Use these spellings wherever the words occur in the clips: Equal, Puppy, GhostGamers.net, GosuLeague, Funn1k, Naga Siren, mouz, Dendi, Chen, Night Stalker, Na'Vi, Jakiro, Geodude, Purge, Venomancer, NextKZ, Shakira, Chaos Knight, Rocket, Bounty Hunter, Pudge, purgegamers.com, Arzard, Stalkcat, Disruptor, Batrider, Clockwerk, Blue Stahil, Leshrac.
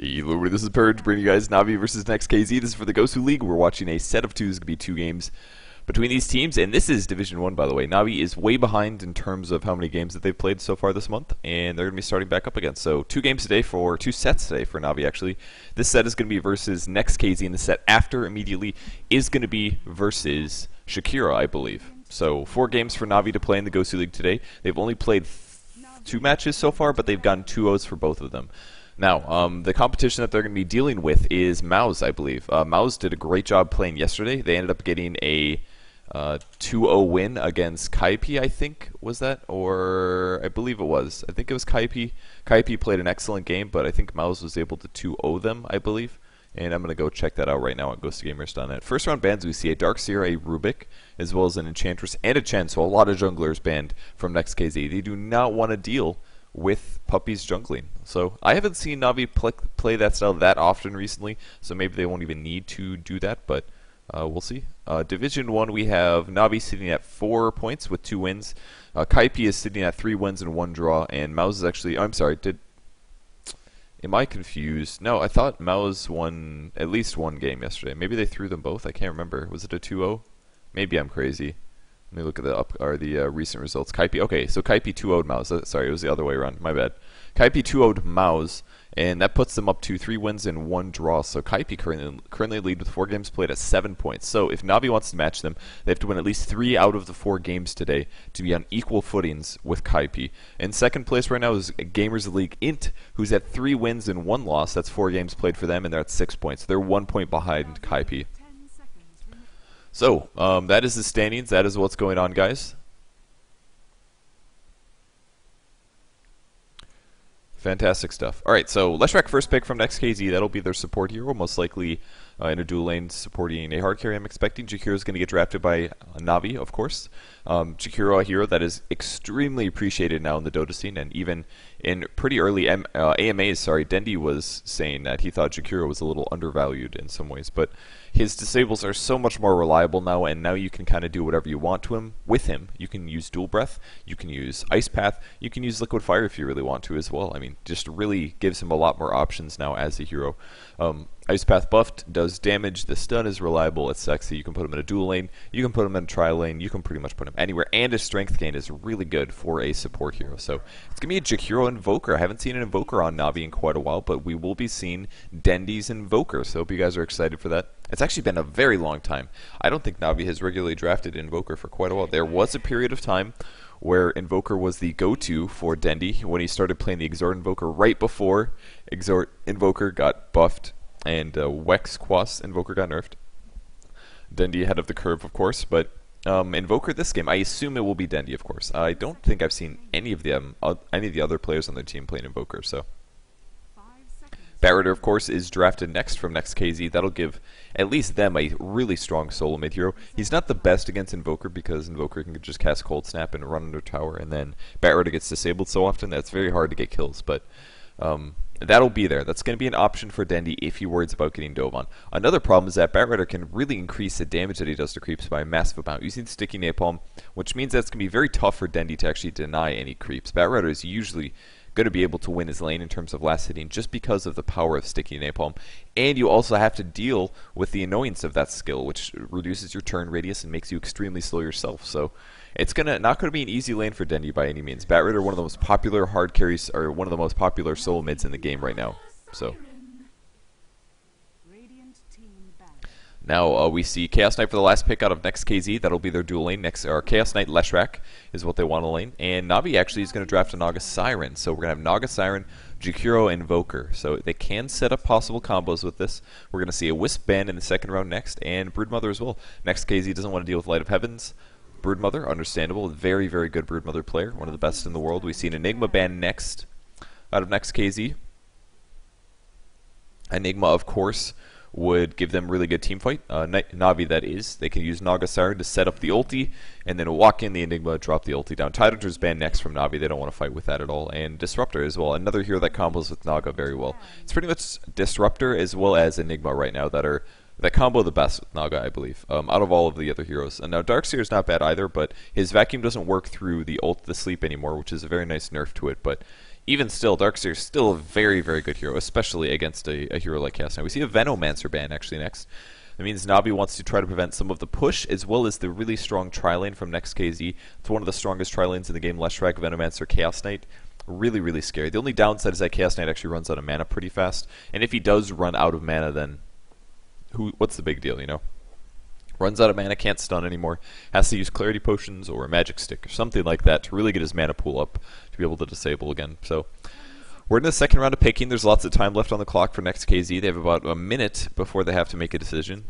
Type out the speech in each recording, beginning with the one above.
Hello everybody, this is Purge, bringing you guys Na'Vi versus NextKZ. This is for the GosuLeague. We're watching a set of twos. It's going to be two games between these teams, and this is Division 1, by the way. Na'Vi is way behind in terms of how many games that they've played so far this month, and they're going to be starting back up again. So two sets today for Na'Vi, actually. This set is going to be versus NextKZ, and the set after immediately is going to be versus Shakira, I believe. So 4 games for Na'Vi to play in the GosuLeague today. They've only played 2 matches so far, but they've gotten 2-0s for both of them. Now, the competition that they're going to be dealing with is mouz, I believe. Mouz did a great job playing yesterday. They ended up getting a 2-0 win against Kaipi, I think, was that? Or I believe it was. I think it was Kaipi. Kaipi played an excellent game, but I think mouz was able to 2-0 them, I believe. And I'm going to go check that out right now on GhostGamers.net. First round bans, we see a Darkseer, a Rubik, as well as an Enchantress and a Chen. So a lot of junglers banned from NextKZ. They do not want to deal with Puppy's jungling. So I haven't seen Na'Vi play that style that often recently, so maybe they won't even need to do that, but we'll see. Division 1, we have Na'Vi sitting at 4 points with 2 wins. Kaipi is sitting at 3 wins and 1 draw, and mouz is actually... I'm sorry, am I confused? No, I thought mouz won at least 1 game yesterday. Maybe they threw them both, I can't remember. Was it a 2-0? Maybe I'm crazy. Let me look at the recent results. Kaipi, okay, so Kaipi 2-0'd mouz. Sorry, it was the other way around. My bad. Kaipi 2-0'd mouz, and that puts them up to 3 wins and 1 draw. So Kaipi currently lead with 4 games played at 7 points. So if Na'Vi wants to match them, they have to win at least 3 out of the 4 games today to be on equal footings with Kaipi. In second place right now is Gamers League Int, who's at 3 wins and 1 loss. That's 4 games played for them, and they're at 6 points. They're 1 point behind Kaipi. So, that is the standings. That is what's going on, guys. Fantastic stuff. Alright, so Leshrac first pick from NextKZ. That'll be their support hero, most likely in a dual lane supporting a hard carry, I'm expecting. Jakiro's going to get drafted by Na'Vi, of course. Jakiro, a hero that is extremely appreciated now in the Dota scene, and even in pretty early AMAs, sorry, Dendi was saying that he thought Jakiro was a little undervalued in some ways, but his disables are so much more reliable now, and now you can kind of do whatever you want to him, with him. You can use Dual Breath, you can use Ice Path, you can use Liquid Fire if you really want to as well. I mean, just really gives him a lot more options now as a hero. Ice Path buffed, does damage, the stun is reliable, it's sexy, you can put him in a dual lane, you can put him in a tri lane, you can pretty much put him anywhere, and his strength gain is really good for a support hero. So it's going to be a Jakiro Invoker. I haven't seen an Invoker on Na'Vi in quite a while, but we will be seeing Dendi's Invoker, so hope you guys are excited for that. It's actually been a very long time. I don't think Na'Vi has regularly drafted Invoker for quite a while. There was a period of time where Invoker was the go-to for Dendi when he started playing the Exhort Invoker right before Exhort Invoker got buffed and Wex Quas Invoker got nerfed. Dendi ahead of the curve, of course, but Invoker this game, I assume it will be Dendi, of course. I don't think I've seen any of the other players on their team playing Invoker, so... Batrider, of course, is drafted next from NextKZ. That'll give at least them a really strong solo mid hero. He's not the best against Invoker because Invoker can just cast Cold Snap and run under tower, and then Batrider gets disabled so often that's very hard to get kills, but that'll be there. That's going to be an option for Dendi if he worries about getting dove on. Another problem is that Batrider can really increase the damage that he does to creeps by a massive amount using Sticky Napalm, which means that's going to be very tough for Dendi to actually deny any creeps. Batrider is usually going to be able to win his lane in terms of last hitting just because of the power of Sticky Napalm, and you also have to deal with the annoyance of that skill, which reduces your turn radius and makes you extremely slow yourself. So it's not going to be an easy lane for Dendi by any means. Batrider, one of the most popular hard carries, or one of the most popular solo mids in the game right now. So now we see Chaos Knight for the last pick out of NextKZ. That'll be their dual lane. Chaos Knight Leshrac is what they want to lane. And Na'Vi actually is going to draft a Naga Siren. So we're going to have Naga Siren, Jakiro, Invoker. So they can set up possible combos with this. We're going to see a Wisp ban in the second round next, and Broodmother as well. NextKZ doesn't want to deal with Light of Heavens. Broodmother, understandable. Very, very good Broodmother player. One of the best in the world. We see an Enigma ban next out of NextKZ. Enigma, of course, would give them really good teamfight. Na'Vi, that is. They can use Naga Siren to set up the ulti, and then walk in the Enigma, drop the ulti down. Tidehunter's banned next from Na'Vi. They don't want to fight with that at all. And Disruptor as well. Another hero that combos with Naga very well. It's pretty much Disruptor as well as Enigma right now that combo the best with Naga, I believe, out of all of the other heroes. And now Darkseer is not bad either, but his vacuum doesn't work through the ult, the sleep anymore, which is a very nice nerf to it, but even still, Darkseer is still a very, very good hero, especially against a hero like Chaos Knight. We see a Venomancer ban actually next. That means Na'Vi wants to try to prevent some of the push, as well as the really strong tri lane from NextKZ. It's one of the strongest tri lanes in the game. Leshrac, Venomancer, Chaos Knight. Really, really scary. The only downside is that Chaos Knight actually runs out of mana pretty fast. And if he does run out of mana, then what's the big deal, you know? Runs out of mana, can't stun anymore, has to use Clarity Potions or a Magic Stick or something like that to really get his mana pool up to be able to disable again. So we're in the second round of picking. There's lots of time left on the clock for NextKZ. They have about a minute before they have to make a decision.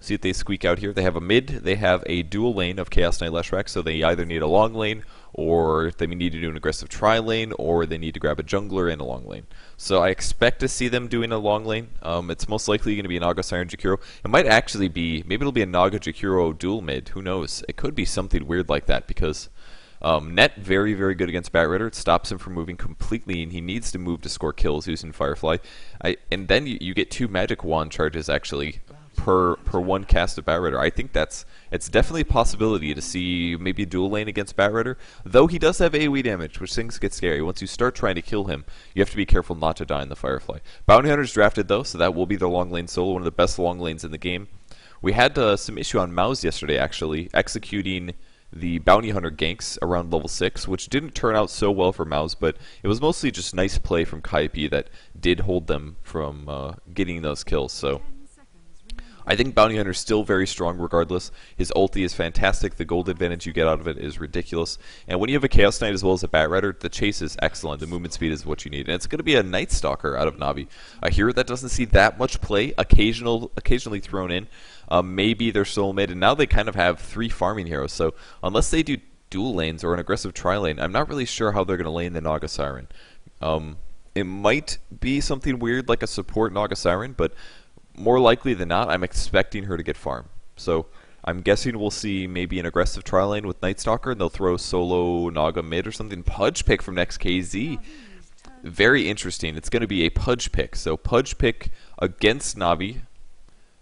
See if they squeak out here. They have a mid, they have a dual lane of Chaos Knight Leshrac, so they either need a long lane, or they need to do an aggressive tri-lane, or they need to grab a jungler and a long lane. So I expect to see them doing a long lane. It's most likely going to be a Naga Siren Jakiro. It might actually be, maybe it'll be a Naga Jakiro dual mid, who knows. It could be something weird like that, because Net very, very good against Batrider. It stops him from moving completely, and he needs to move to score kills using Firefly. And then you get two Magic Wand charges, actually, per one cast of Batrider. I think it's definitely a possibility to see maybe a dual lane against Batrider, though he does have AoE damage, which things get scary. Once you start trying to kill him, you have to be careful not to die in the Firefly. Bounty Hunter's drafted, though, so that will be their long lane solo, one of the best long lanes in the game. We had some issue on mouz yesterday, actually, executing the Bounty Hunter ganks around level 6, which didn't turn out so well for mouz, but it was mostly just nice play from Kaipi that did hold them from getting those kills, so I think Bounty Hunter is still very strong regardless. His ulti is fantastic. The gold advantage you get out of it is ridiculous. And when you have a Chaos Knight as well as a Batrider, the chase is excellent. The movement speed is what you need. And it's going to be a Night Stalker out of Na'Vi. A hero that doesn't see that much play, occasionally thrown in. Maybe their soul mid. And now they kind of have three farming heroes. So unless they do dual lanes or an aggressive tri-lane, I'm not really sure how they're going to lane the Naga Siren. It might be something weird like a support Naga Siren, but more likely than not, I'm expecting her to get farm. So I'm guessing we'll see maybe an aggressive tri-lane with Night Stalker, and they'll throw solo Naga mid or something. Pudge pick from NextKZ. Very interesting. It's going to be a Pudge pick. So Pudge pick against Na'Vi.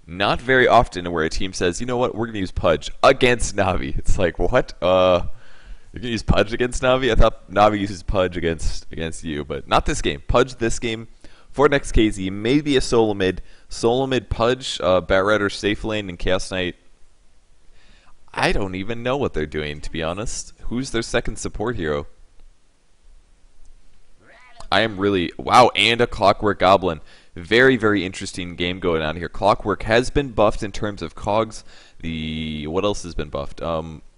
Not very often where a team says, you know what, we're going to use Pudge against Na'Vi. It's like, what? You're going to use Pudge against Na'Vi? I thought Na'Vi uses Pudge against you, but not this game. Pudge this game. For NextKZ, maybe a solo mid Pudge, Batrider safe lane, and Chaos Knight. I don't even know what they're doing, to be honest. Who's their second support hero? I am really, wow, and a Clockwerk Goblin. Very, very interesting game going on here. Clockwerk has been buffed in terms of cogs. What else has been buffed?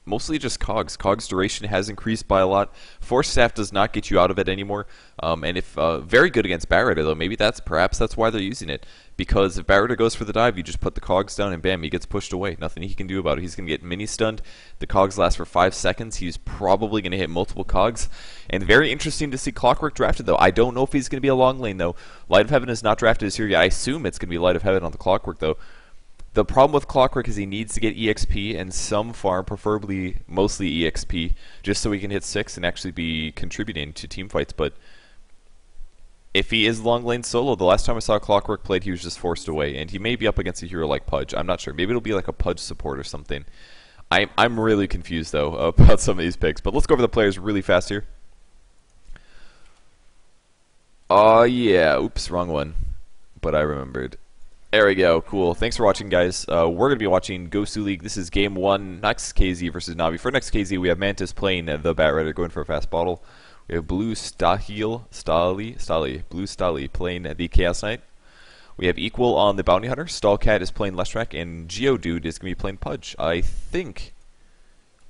Mostly just cogs. Cogs duration has increased by a lot. Force Staff does not get you out of it anymore. And if very good against Batrider, though, maybe perhaps that's why they're using it. Because if Batrider goes for the dive, you just put the cogs down and bam, he gets pushed away. Nothing he can do about it. He's going to get mini stunned. The cogs last for 5 seconds. He's probably going to hit multiple cogs. And very interesting to see Clockwerk drafted, though. I don't know if he's going to be a long lane, though. Light of Heaven is not drafted as here yet. I assume it's going to be Light of Heaven on the Clockwerk, though. The problem with Clockwerk is he needs to get EXP and some farm, preferably mostly EXP, just so he can hit 6 and actually be contributing to team fights. But if he is long lane solo, the last time I saw Clockwerk played, he was just forced away, and he may be up against a hero like Pudge. I'm not sure. Maybe it'll be like a Pudge support or something. I'm really confused though about some of these picks. But let's go over the players really fast here. Oh yeah, oops, wrong one. But I remembered. There we go, cool. Thanks for watching, guys. We're going to be watching GosuLeague. This is Game 1, NextKZ versus Na'Vi. For NextKZ, we have Mantis playing the Batrider, going for a fast bottle. We have Blue Stahil playing the Chaos Knight. We have Equal on the Bounty Hunter. Stalkcat is playing Leshrac, and Geodude is going to be playing Pudge. I think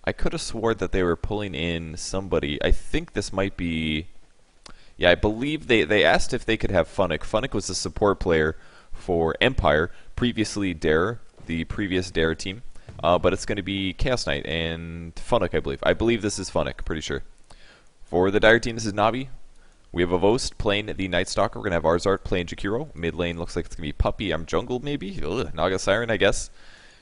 I could have swore that they were pulling in somebody. I think this might be... Yeah, I believe they asked if they could have Funn1k. Funn1k was the support player for Empire, previously Dare, the previous Dare team, but it's going to be Chaos Knight and Funn1k, I believe. I believe this is Funn1k, pretty sure. For the Dire team, this is Na'Vi. We have Avost playing the Night Stalker. We're going to have Arzard playing Jakiro. Mid lane looks like it's going to be Puppy. I'm jungle, maybe? Ugh, Naga Siren, I guess.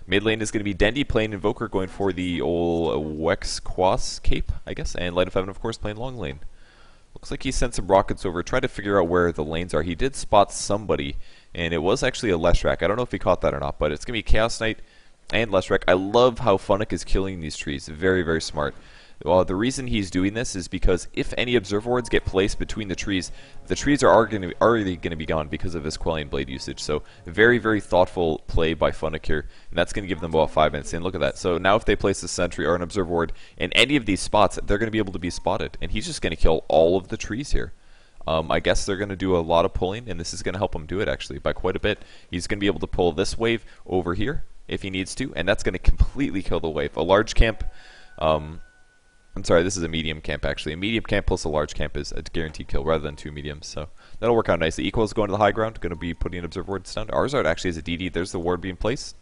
Mid lane is going to be Dendi playing Invoker, going for the old Wex Quas cape, I guess, and Light of Heaven, of course, playing long lane. Looks like he sent some rockets over, tried to figure out where the lanes are. He did spot somebody, and it was actually a Leshrac. I don't know if he caught that or not, but it's going to be Chaos Knight and Leshrac. I love how Funn1k is killing these trees. Very, very smart. The reason he's doing this is because if any observer wards get placed between the trees are already going to be gone because of his Quellian Blade usage. So very, very thoughtful play by Funn1k here, and that's going to give them about 5 minutes. And look at that. So now if they place a sentry or an observer ward in any of these spots, they're going to be able to be spotted, and he's just going to kill all of the trees here. I guess they're going to do a lot of pulling, and this is going to help him do it actually by quite a bit. He's going to be able to pull this wave over here if he needs to, and that's going to completely kill the wave. A large camp, I'm sorry, this is a medium camp actually. A medium camp plus a large camp is a guaranteed kill rather than two mediums, so that'll work out nicely. Equal is going to the high ground, going to be putting an observer ward down. Arzard actually has a DD. There's the ward being placed,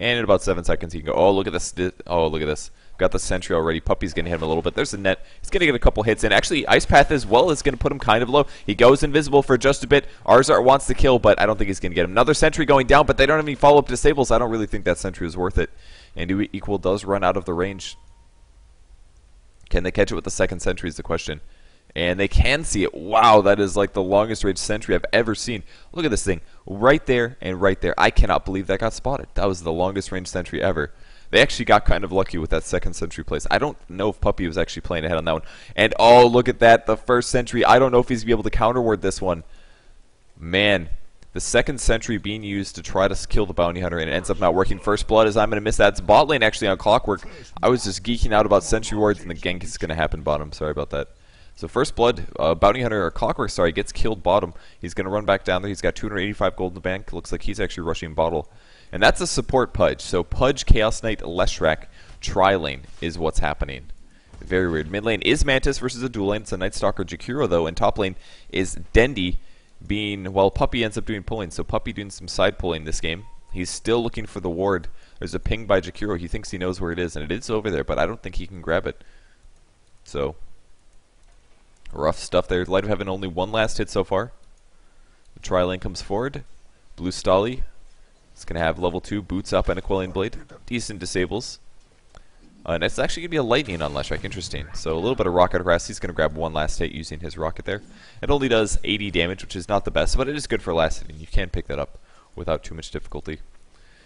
and in about 7 seconds he can go. Oh, look at this! Oh, look at this! Got the sentry already. Puppy's going to hit him a little bit. There's the net. He's going to get a couple hits in. Actually, Ice Path as well is going to put him kind of low. He goes invisible for just a bit. Arzard wants to kill, but I don't think he's going to get him. Another sentry going down, but they don't have any follow-up disables. I don't really think that sentry was worth it. And Equal does run out of the range. Can they catch it with the second sentry is the question. And they can see it. Wow, that is like the longest range sentry I've ever seen. Look at this thing. Right there and right there. I cannot believe that got spotted. That was the longest range sentry ever. They actually got kind of lucky with that second sentry place. I don't know if Puppy was actually playing ahead on that one. And oh, look at that. The first sentry. I don't know if he's going to be able to counterward this one. Man, the second sentry being used to try to kill the bounty hunter, and it ends up not working. First blood is I'm going to miss that. It's bot lane actually on Clockwerk. I was just geeking out about sentry wards, and the gank is going to happen bottom. Sorry about that. So first blood, bounty hunter, or Clockwerk, sorry, gets killed bottom. He's going to run back down there. He's got 285 gold in the bank. Looks like he's actually rushing bottle. And that's a support Pudge. So Pudge, Chaos Knight, Leshrac, tri-lane is what's happening. Very weird. Mid lane is Mantis versus a dual lane. It's a Night Stalker, Jakiro, though. And top lane is Dendi being, well, Puppy ends up doing pulling. So Puppy doing some side pulling this game. He's still looking for the ward. There's a ping by Jakiro. He thinks he knows where it is, and it is over there, but I don't think he can grab it. So, rough stuff there. Light of Heaven, only one last hit so far. The tri-lane comes forward. Blue Stahil. It's going to have level 2, boots up, and a Quellian Blade. Decent disables. And it's actually going to be a lightning on Leshrac. Interesting. So a little bit of rocket harass. He's going to grab one last hit using his rocket there. It only does 80 damage, which is not the best, but it is good for last hit, and you can pick that up without too much difficulty.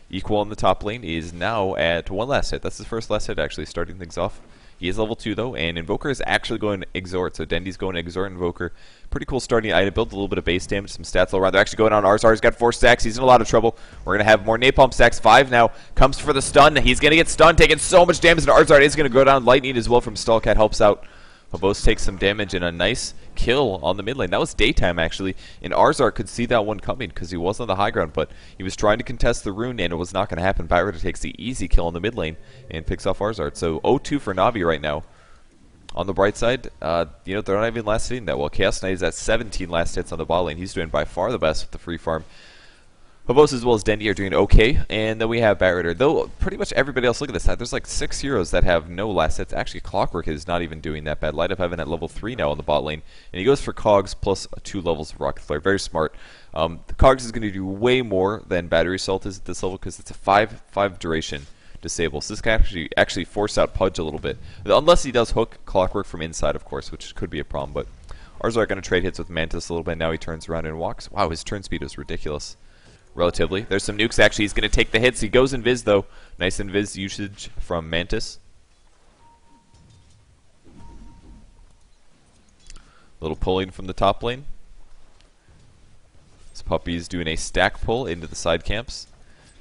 Equal in the top lane is now at one last hit. That's his first last hit, actually, starting things off. He is level 2, though, and Invoker is actually going to Exhort, so Dendi's going to Exhort Invoker. Pretty cool starting item build, a little bit of base damage, some stats all around. They're actually going on Arzard. He's got 4 stacks. He's in a lot of trouble. We're going to have more napalm stacks. 5 now. Comes for the stun. He's going to get stunned, taking so much damage, and Arzard is going to go down. Lightning as well from Stalkcat helps out. Pavos takes some damage and a nice kill on the mid lane. That was daytime, actually, and Arzard could see that one coming because he was on the high ground, but he was trying to contest the rune, and it was not going to happen. Batrider takes the easy kill on the mid lane and picks off Arzard. So 0-2 for Na'Vi right now. On the bright side, you know, they're not even last hitting that well. Chaos Knight is at 17 last hits on the bot lane. He's doing by far the best with the free farm. Pavos as well as Dendi are doing okay, and then we have Batrider. Though pretty much everybody else, look at this side, there's like 6 heroes that have no last hits. Actually, Clockwerk is not even doing that bad. Light of Heaven at level 3 now on the bot lane, and he goes for Cogs plus 2 levels of Rocket Flare. Very smart. The Cogs is going to do way more than Battery Assault is at this level because it's a 5-5 duration disable. So this can actually force out Pudge a little bit. Unless he does hook Clockwerk from inside, of course, which could be a problem, but Arzard going to trade hits with Mantis a little bit. Now he turns around and walks. Wow, his turn speed is ridiculous. Relatively. There's some nukes, actually. He's going to take the hits. He goes invis, though. Nice invis usage from Mantis. Little pulling from the top lane. This Puppy's doing a stack pull into the side camps.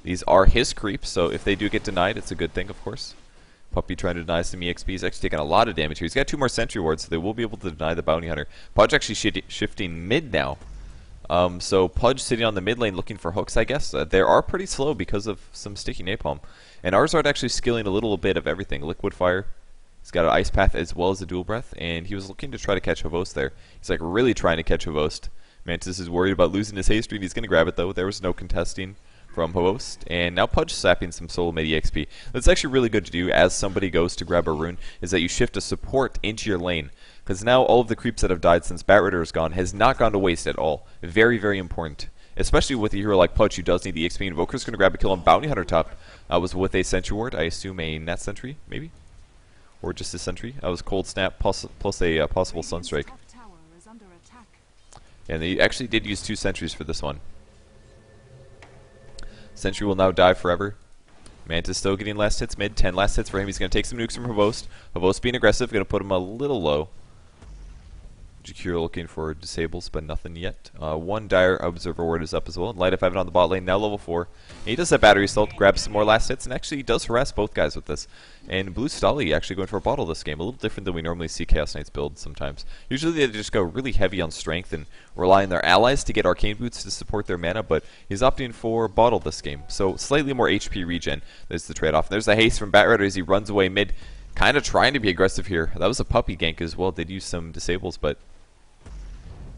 These are his creeps, so if they do get denied, it's a good thing, of course. Puppy trying to deny some EXP. He's actually taking a lot of damage here. He's got 2 more sentry wards, so they will be able to deny the bounty hunter. Pudge actually shifting mid now. So Pudge sitting on the mid lane looking for hooks, I guess. They are pretty slow because of some sticky napalm. And Arzard actually skilling a little bit of everything. Liquid Fire. He's got an Ice Path as well as a Dual Breath. And he was looking to try to catch Havost there. He's like really trying to catch Havost. Mantis is worried about losing his haste stream. He's going to grab it though. There was no contesting from Havost. And now Pudge sapping some solo mid EXP. That's actually really good to do as somebody goes to grab a rune, is that you shift a support into your lane. Because now all of the creeps that have died since Batrider is gone has not gone to waste at all. Very, very important. Especially with a hero like Pudge who does need the XP. Invoker's going to grab a kill on Bounty Hunter top. I was with a sentry ward. I assume a net sentry, maybe? Or just a sentry. I was cold snap plus a possible sunstrike. And they actually did use 2 sentries for this one. Sentry will now die forever. Mantis still getting last hits mid, 10 last hits for him. He's going to take some nukes from Havost. Havost being aggressive, going to put him a little low. Jakiro looking for disables, but nothing yet. One Dire Observer Ward is up as well. Light of Heaven on the bot lane, now level 4. And he does have Battery Assault, grabs some more last hits, and actually he does harass both guys with this. And Blue Stahil actually going for a bottle this game, a little different than we normally see Chaos Knights build sometimes. Usually they just go really heavy on strength and rely on their allies to get Arcane Boots to support their mana, but he's opting for bottle this game. So slightly more HP regen, there's the trade-off. There's the haste from Batrider as he runs away mid, kind of trying to be aggressive here. That was a puppy gank as well, did use some disables, but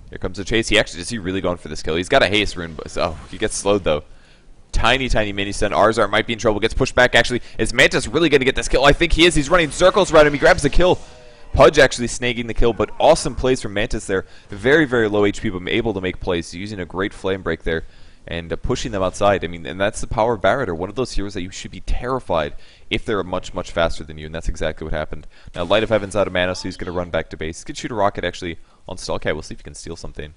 here comes the chase. He actually, is he really going for this kill? He's got a haste rune, but oh, he gets slowed though. Tiny, tiny mini stun. Arzard might be in trouble, gets pushed back actually. Is Mantis really going to get this kill? I think he is. He's running circles around him. He grabs the kill. Pudge actually snagging the kill, but awesome plays from Mantis there. Very, very low HP, but able to make plays using a great flame break there and pushing them outside. I mean, and that's the power of Batrider, one of those heroes that you should be terrified if they're much, much faster than you, and that's exactly what happened. Now, Light of Heaven's out of mana, so he's going to run back to base. He's going to shoot a rocket, actually, on Stalkcat. We'll see if he can steal something.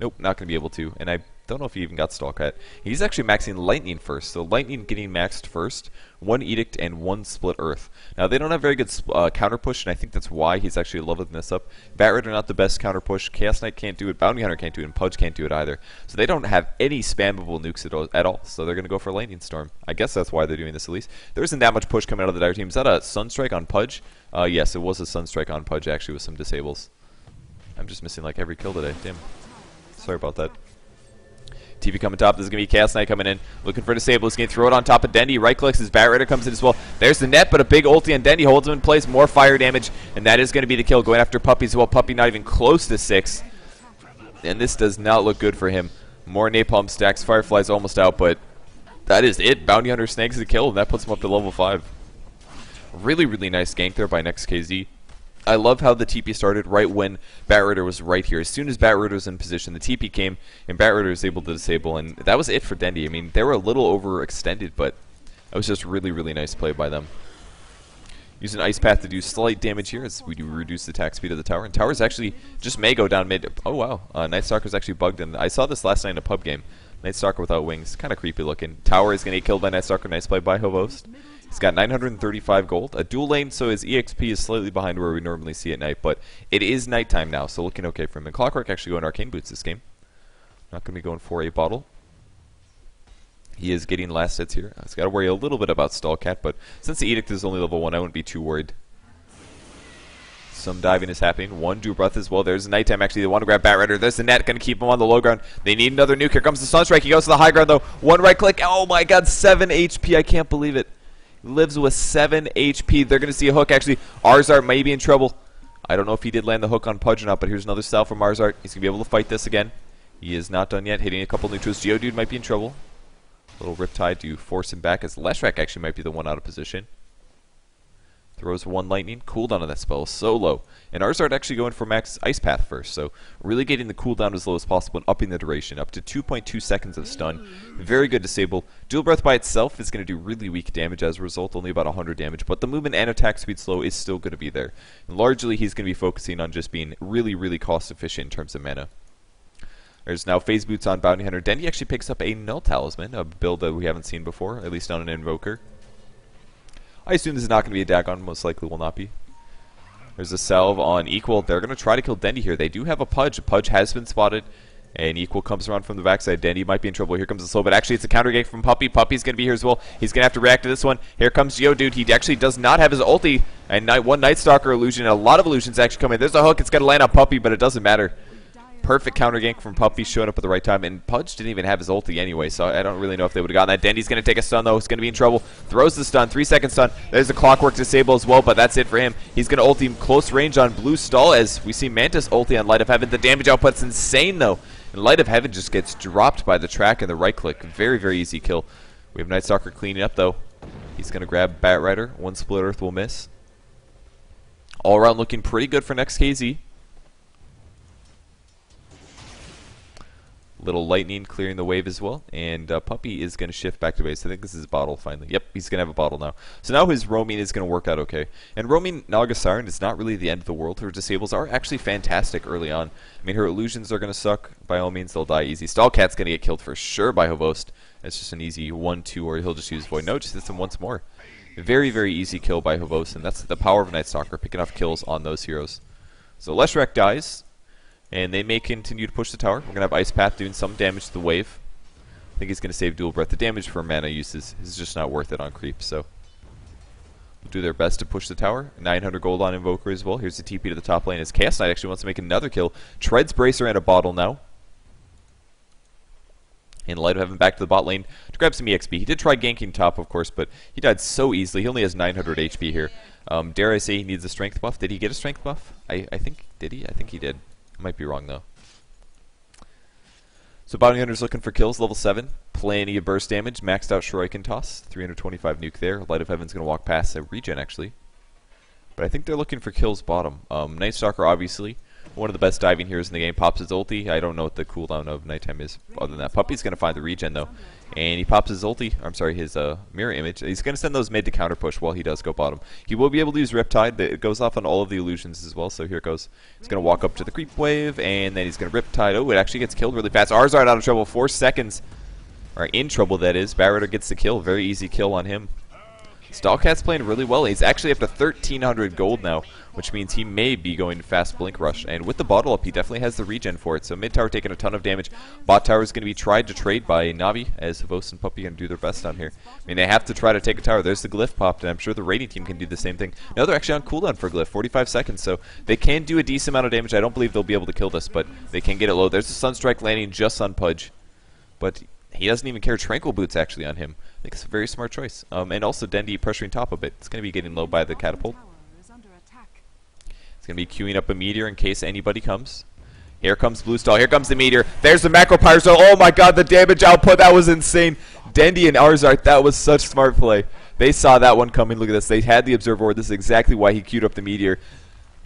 Nope, not going to be able to, and I don't know if he even got Stalkcat. He's actually maxing Lightning first, so Lightning getting maxed first, one Edict and one Split Earth. Now, they don't have very good counter push, and I think that's why he's actually leveling this up. Batrider not the best counter push, Chaos Knight can't do it, Bounty Hunter can't do it, and Pudge can't do it either. So they don't have any spammable nukes at all, so they're going to go for Lightning Storm. I guess that's why they're doing this at least. There isn't that much push coming out of the Dire team. Is that a Sunstrike on Pudge? Yes, it was a Sunstrike on Pudge, actually, with some disables. I'm just missing, like, every kill today, damn. Sorry about that. TV coming top. This is going to be Chaos Knight coming in. Looking for disable. He's going to throw it on top of Dendi. Right clicks. His Batrider comes in as well. There's the net, but a big ulti on Dendi holds him in place. More fire damage, and that is going to be the kill. Going after Puppy as well. Puppy not even close to 6. And this does not look good for him. More napalm stacks. Firefly's almost out, but that is it. Bounty Hunter snags the kill, and that puts him up to level 5. Really, really nice gank there by NextKZ. I love how the TP started right when Batrider was right here. As soon as Batrider was in position, the TP came, and Batrider was able to disable, and that was it for Dendi. I mean, they were a little overextended, but that was just really, really nice play by them. Using Ice Path to do slight damage here as we do reduce the attack speed of the tower. And towers actually just may go down mid. Oh, wow. Night Stalker's actually bugged, and I saw this last night in a pub game. Night Stalker without wings. Kind of creepy looking. Tower is going to get killed by Night Stalker. Nice play by Havost. He's got 935 gold, a dual lane, so his EXP is slightly behind where we normally see at night, but it is nighttime now, so looking okay for him. And Clockwerk actually going Arcane Boots this game. Not going to be going for a bottle. He is getting last hits here. He's got to worry a little bit about Stalkcat, but since the Edict is only level 1, I wouldn't be too worried. Some diving is happening. One Dew Breath as well. There's nighttime actually. They want to grab Batrider. There's the net. Going to keep him on the low ground. They need another nuke. Here comes the Sunstrike. He goes to the high ground though. One right click. Oh my god, 7 HP. I can't believe it. Lives with 7 HP. They're going to see a hook, actually. Arzard may be in trouble. I don't know if he did land the hook on Pudge or not, but here's another style from Arzard. He's going to be able to fight this again. He is not done yet. Hitting a couple neutrals. Geodude might be in trouble. A little Riptide to force him back, as Leshrac actually might be the one out of position. Throws one lightning. Cooldown on that spell is so low. And Arzard actually going for max Ice Path first, so really getting the cooldown as low as possible and upping the duration up to 2.2 seconds of stun. Very good disable. Dual Breath by itself is going to do really weak damage as a result, only about 100 damage, but the movement and attack speed slow is still going to be there. And largely, he's going to be focusing on just being really, really cost efficient in terms of mana. There's now Phase Boots on Bounty Hunter. Dendi actually picks up a Null Talisman, a build that we haven't seen before, at least on an Invoker. I assume this is not going to be a Dagon, most likely will not be. There's a salve on Equal. They're going to try to kill Dendi here. They do have a Pudge. Pudge has been spotted, and Equal comes around from the backside. Dendi might be in trouble. Here comes the slow, but actually it's a counter gank from Puppy. Puppy's going to be here as well. He's going to have to react to this one. Here comes Geodude. He actually does not have his ulti, and one Night Stalker illusion. A lot of illusions actually come in. There's a hook. It's going to land on Puppy, but it doesn't matter. Perfect counter gank from Puppy, showing up at the right time, and Pudge didn't even have his ulti anyway, so I don't really know if they would have gotten that. Dendi's going to take a stun, though. He's going to be in trouble. Throws the stun. 3-second stun. There's the Clockwerk disable as well, but that's it for him. He's going to ulti close range on Blue Stahil as we see Mantis ulti on Light of Heaven. The damage output's insane, though, and Light of Heaven just gets dropped by the track and the right click. Very, very easy kill. We have Night Stalker cleaning up, though. He's going to grab Batrider. One Split Earth will miss. All around looking pretty good for NextKZ. Little lightning clearing the wave as well, and Puppy is going to shift back to base. I think this is bottle finally. Yep, he's going to have a bottle now. So now his roaming is going to work out okay. And roaming Naga Siren is not really the end of the world. Her disables are actually fantastic early on. I mean, her illusions are going to suck. By all means, they'll die easy. Stalkcat's going to get killed for sure by Havost. It's just an easy 1-2, or he'll just use Void Note. Just hits him once more. Very, very easy kill by Havost, and that's the power of Night Stalker, picking off kills on those heroes. So Leshrac dies. And they may continue to push the tower. We're going to have Ice Path doing some damage to the wave. I think he's going to save Dual Breath. The damage for mana uses is just not worth it on creep, so they'll do their best to push the tower. 900 gold on Invoker as well. Here's the TP to the top lane as Chaos Knight actually wants to make another kill. Treads Bracer and a bottle now. And Light of Heaven back to the bot lane to grab some EXP. He did try ganking top, of course, but he died so easily. He only has 900 HP here. Dare I say he needs a strength buff? Did he get a strength buff? I think, did he? I think he did. Might be wrong though. So Bounty Hunter's looking for kills, level 7. Plenty of burst damage, maxed out Shuriken Toss, 325 nuke there. Light of Heaven's going to walk past a regen actually. But I think they're looking for kills bottom. Night Stalker obviously, one of the best diving heroes in the game, pops his ulti. I don't know what the cooldown of nighttime is other than that. Puppy's going to find the regen though. And he pops his ulti, I'm sorry, his mirror image. He's going to send those mid to counter push while he does go bottom. He will be able to use Riptide, but it goes off on all of the illusions as well, so here it goes. He's going to walk up to the creep wave, and then he's going to Riptide. Oh, it actually gets killed really fast. Arzard out of trouble, 4 seconds. Or in trouble, that is. Batrider gets the kill, very easy kill on him. Stalkcat's playing really well. He's actually up to 1,300 gold now, which means he may be going to fast Blink Rush. And with the bottle up, he definitely has the regen for it. So mid tower taking a ton of damage. Bot tower is going to be tried to trade by Na'Vi, as Havost and Puppy going to do their best down here. I mean, they have to try to take a tower. There's the Glyph popped, and I'm sure the raiding team can do the same thing. Now they're actually on cooldown for Glyph, 45 seconds, so they can do a decent amount of damage. I don't believe they'll be able to kill this, but they can get it low. There's a Sunstrike landing just on Pudge, but he doesn't even care. Tranquil Boot's actually on him. I think it's a very smart choice. And also Dendi pressuring top a bit. It's going to be getting low by the catapult. It's going to be queuing up a meteor in case anybody comes. Here comes Blue Stahil. Here comes the meteor. There's the macro pyro. Oh my god, the damage output. That was insane. Dendi and Arzard, that was such smart play. They saw that one coming. Look at this. They had the observer ward. This is exactly why he queued up the meteor.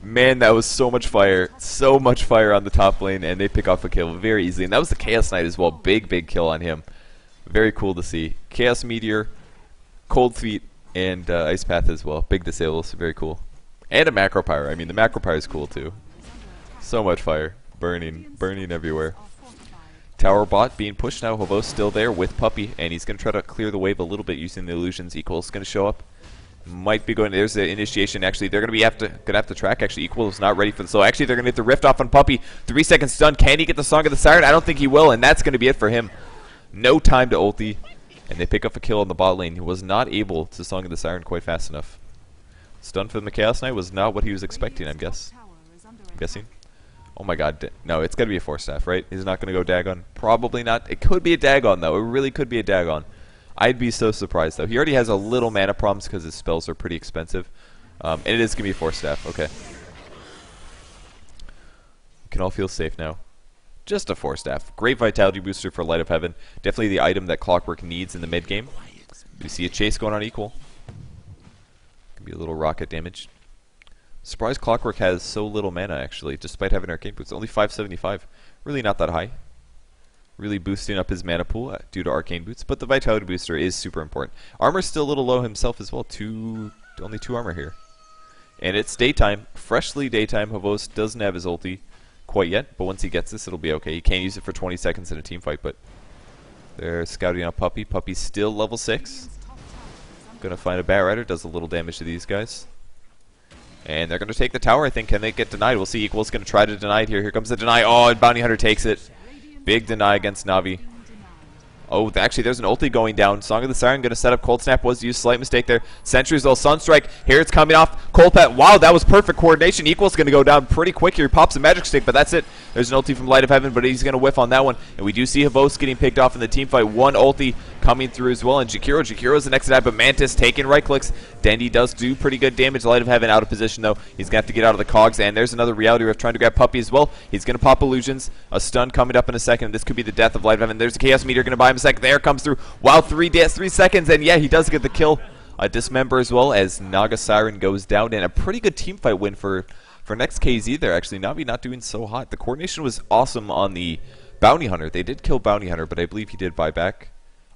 Man, that was so much fire. So much fire on the top lane, and they pick off a kill very easily. And that was the Chaos Knight as well. Big, big kill on him. Very cool to see. Chaos Meteor, Cold Feet, and Ice Path as well. Big disables. Very cool. And a Macro Pyro. I mean, the Macro Pyro is cool too. So much fire. Burning. Burning everywhere. Tower bot being pushed now. Havost still there with Puppy, and he's going to try to clear the wave a little bit using the illusions. Equal's going to show up. Might be going. There's the initiation. Actually, they're going to be have to track. Actually, Equal is not ready for the slow. Actually, they're going to get the rift off on Puppy. 3 seconds stun. Can he get the Song of the Siren? I don't think he will, and that's going to be it for him. No time to ulti, and they pick up a kill on the bot lane. He was not able to Song of the Siren quite fast enough. Stun from the Chaos Knight was not what he was expecting, I'm guessing. Oh my god. No, it's going to be a Force Staff, right? He's not going to go Dagon. Probably not. It could be a Dagon, though. It really could be a Dagon. I'd be so surprised, though. He already has a little mana problems because his spells are pretty expensive. And it is going to be a Force Staff. Okay. We can all feel safe now. Just a 4 staff. Great vitality booster for Light of Heaven. Definitely the item that Clockwerk needs in the mid game. You see a chase going on Equal. Could be a little rocket damage. Surprised Clockwerk has so little mana actually, despite having arcane boots. Only 575. Really not that high. Really boosting up his mana pool due to arcane boots, but the vitality booster is super important. Armor's still a little low himself as well. Only two armor here. And it's daytime. Freshly daytime. Havost doesn't have his ulti quite yet, but once he gets this, it'll be okay. He can't use it for 20 seconds in a team fight, but they're scouting out Puppy. Puppy's still level 6. Gonna find a Batrider, does a little damage to these guys. And they're gonna take the tower, I think. Can they get denied? We'll see. Equal's gonna try to deny it here. Here comes the deny. Oh, and Bounty Hunter takes it. Big deny against Na'Vi. Oh, actually, there's an ulti going down. Song of the Siren going to set up. Cold Snap was used. Slight mistake there. Sentry's little Sunstrike. Here it's coming off. Cold Pet. Wow, that was perfect coordination. Equal's going to go down pretty quick here. He pops a Magic Stick, but that's it. There's an ulti from Light of Heaven, but he's going to whiff on that one. And we do see Havost getting picked off in the team fight. One ulti coming through as well. And Jakiro. Jakiro's the next to die, but Mantis taking right clicks. Dendi does do pretty good damage. Light of Heaven out of position, though. He's going to have to get out of the cogs. And there's another Reality Rift trying to grab Puppy as well. He's going to pop illusions. A stun coming up in a second. This could be the death of Light of Heaven. There's a Chaos Meteor going to buy him second. There comes through. Wow, 3 seconds, and yeah, he does get the kill. A dismember as well as Naga Siren goes down, and a pretty good team fight win for NextKZ there. Actually, Na'Vi not doing so hot. The coordination was awesome on the Bounty Hunter. They did kill Bounty Hunter, but I believe he did buy back.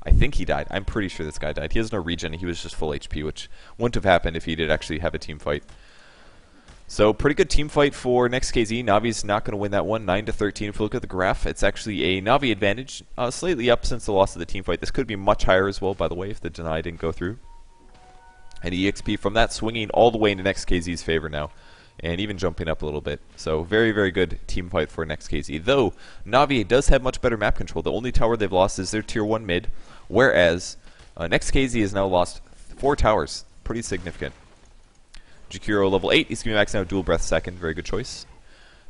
I think he died. I'm pretty sure this guy died. He has no regen. He was just full HP, which wouldn't have happened if he did actually have a team fight. So pretty good team fight for NextKZ. Na'Vi's not going to win that one, 9-13. If you look at the graph, it's actually a Na'Vi advantage, slightly up since the loss of the team fight. This could be much higher as well, by the way, if the deny didn't go through. And EXP from that swinging all the way into NextKZ's favor now, and even jumping up a little bit. So very, very good team fight for NextKZ. Though Na'Vi does have much better map control. The only tower they've lost is their tier 1 mid, whereas NextKZ has now lost 4 towers. Pretty significant. Jakiro level 8, he's going to be maxing out Dual Breath second, very good choice.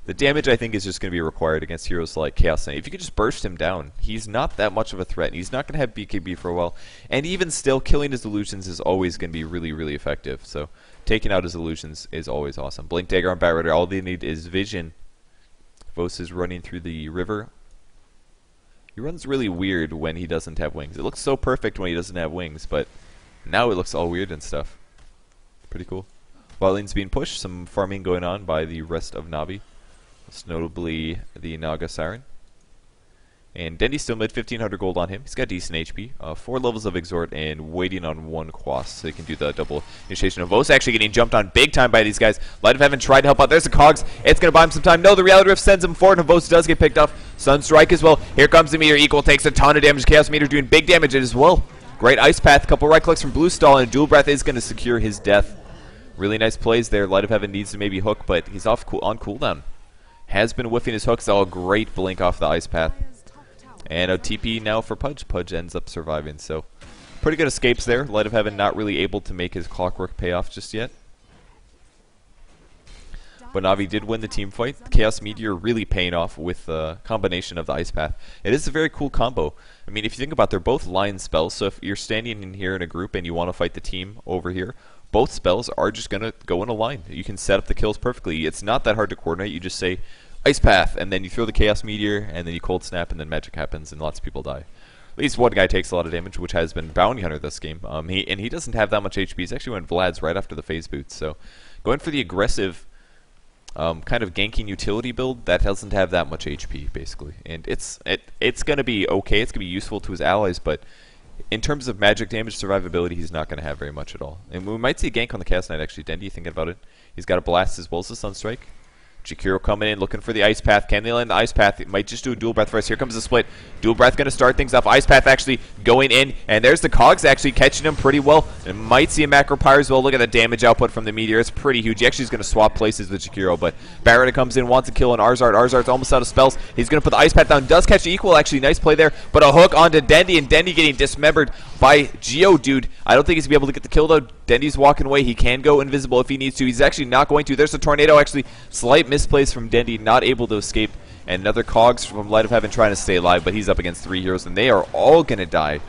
The damage, I think, is just going to be required against heroes like Chaos Knight. If you could just burst him down, he's not that much of a threat, and he's not going to have BKB for a while. And even still, killing his illusions is always going to be really, really effective. So taking out his illusions is always awesome. Blink Dagger on Batrider, all they need is vision. Vos is running through the river. He runs really weird when he doesn't have wings. It looks so perfect when he doesn't have wings, but now it looks all weird and stuff. Pretty cool. Bot lane's being pushed, some farming going on by the rest of Na'Vi, most notably the Naga Siren. And Dendi still mid, 1500 gold on him. He's got decent HP, 4 levels of Exhort, and waiting on 1 Quas so he can do the double initiation of Vos. Actually getting jumped on big time by these guys. Light of Heaven tried to help out. There's the Cogs. It's going to buy him some time. No, the Reality Rift sends him forward, and Vos does get picked off. Sunstrike as well. Here comes the Meteor. Equal takes a ton of damage. Chaos Meteor doing big damage as well. Great Ice Path, couple right clicks from Blue Stahil, and Dual Breath is going to secure his death. Really nice plays there. Light of Heaven needs to maybe hook, but he's off on cooldown. Has been whiffing his hooks. Oh, great blink off the Ice Path. And a TP now for Pudge. Pudge ends up surviving, so pretty good escapes there. Light of Heaven not really able to make his Clockwerk pay off just yet. But Na'Vi did win the team fight. The Chaos Meteor really paying off with the combination of the Ice Path. It is a very cool combo. I mean, if you think about it, they're both line spells, so if you're standing in here in a group and you want to fight the team over here, both spells are just going to go in a line. You can set up the kills perfectly. It's not that hard to coordinate. You just say, Ice Path, and then you throw the Chaos Meteor, and then you Cold Snap, and then magic happens, and lots of people die. At least one guy takes a lot of damage, which has been Bounty Hunter this game. He doesn't have that much HP. He's actually went Vlad's right after the phase boots, so going for the aggressive kind of ganking utility build that doesn't have that much HP, basically. And it's going to be okay. It's going to be useful to his allies, but in terms of magic damage survivability, he's not going to have very much at all. And we might see a gank on the Chaos Knight, actually. Dendi, thinking about it. He's got a blast as well as a Sunstrike. Jakiro coming in, looking for the Ice Path. Can they land the Ice Path? It might just do a Dual Breath first. Here comes the split. Dual Breath going to start things off. Ice Path actually going in, and there's the Cogs actually catching him pretty well. And might see a Macro Pyre as well. Look at the damage output from the Meteor. It's pretty huge. He actually is going to swap places with Jakiro, but Batrider comes in, wants to kill an Arzard. Arzard's almost out of spells. He's going to put the Ice Path down. Does catch the Equal, actually. Nice play there, but a hook onto Dendi, and Dendi getting dismembered by Geodude. I don't think he's going to be able to get the kill, though. Dendi's walking away. He can go invisible if he needs to. He's actually not going to. There's the Tornado, actually. Slight misplays from Dendi, not able to escape, and another Cogs from Light of Heaven trying to stay alive, but he's up against 3 heroes, and they are all going to die.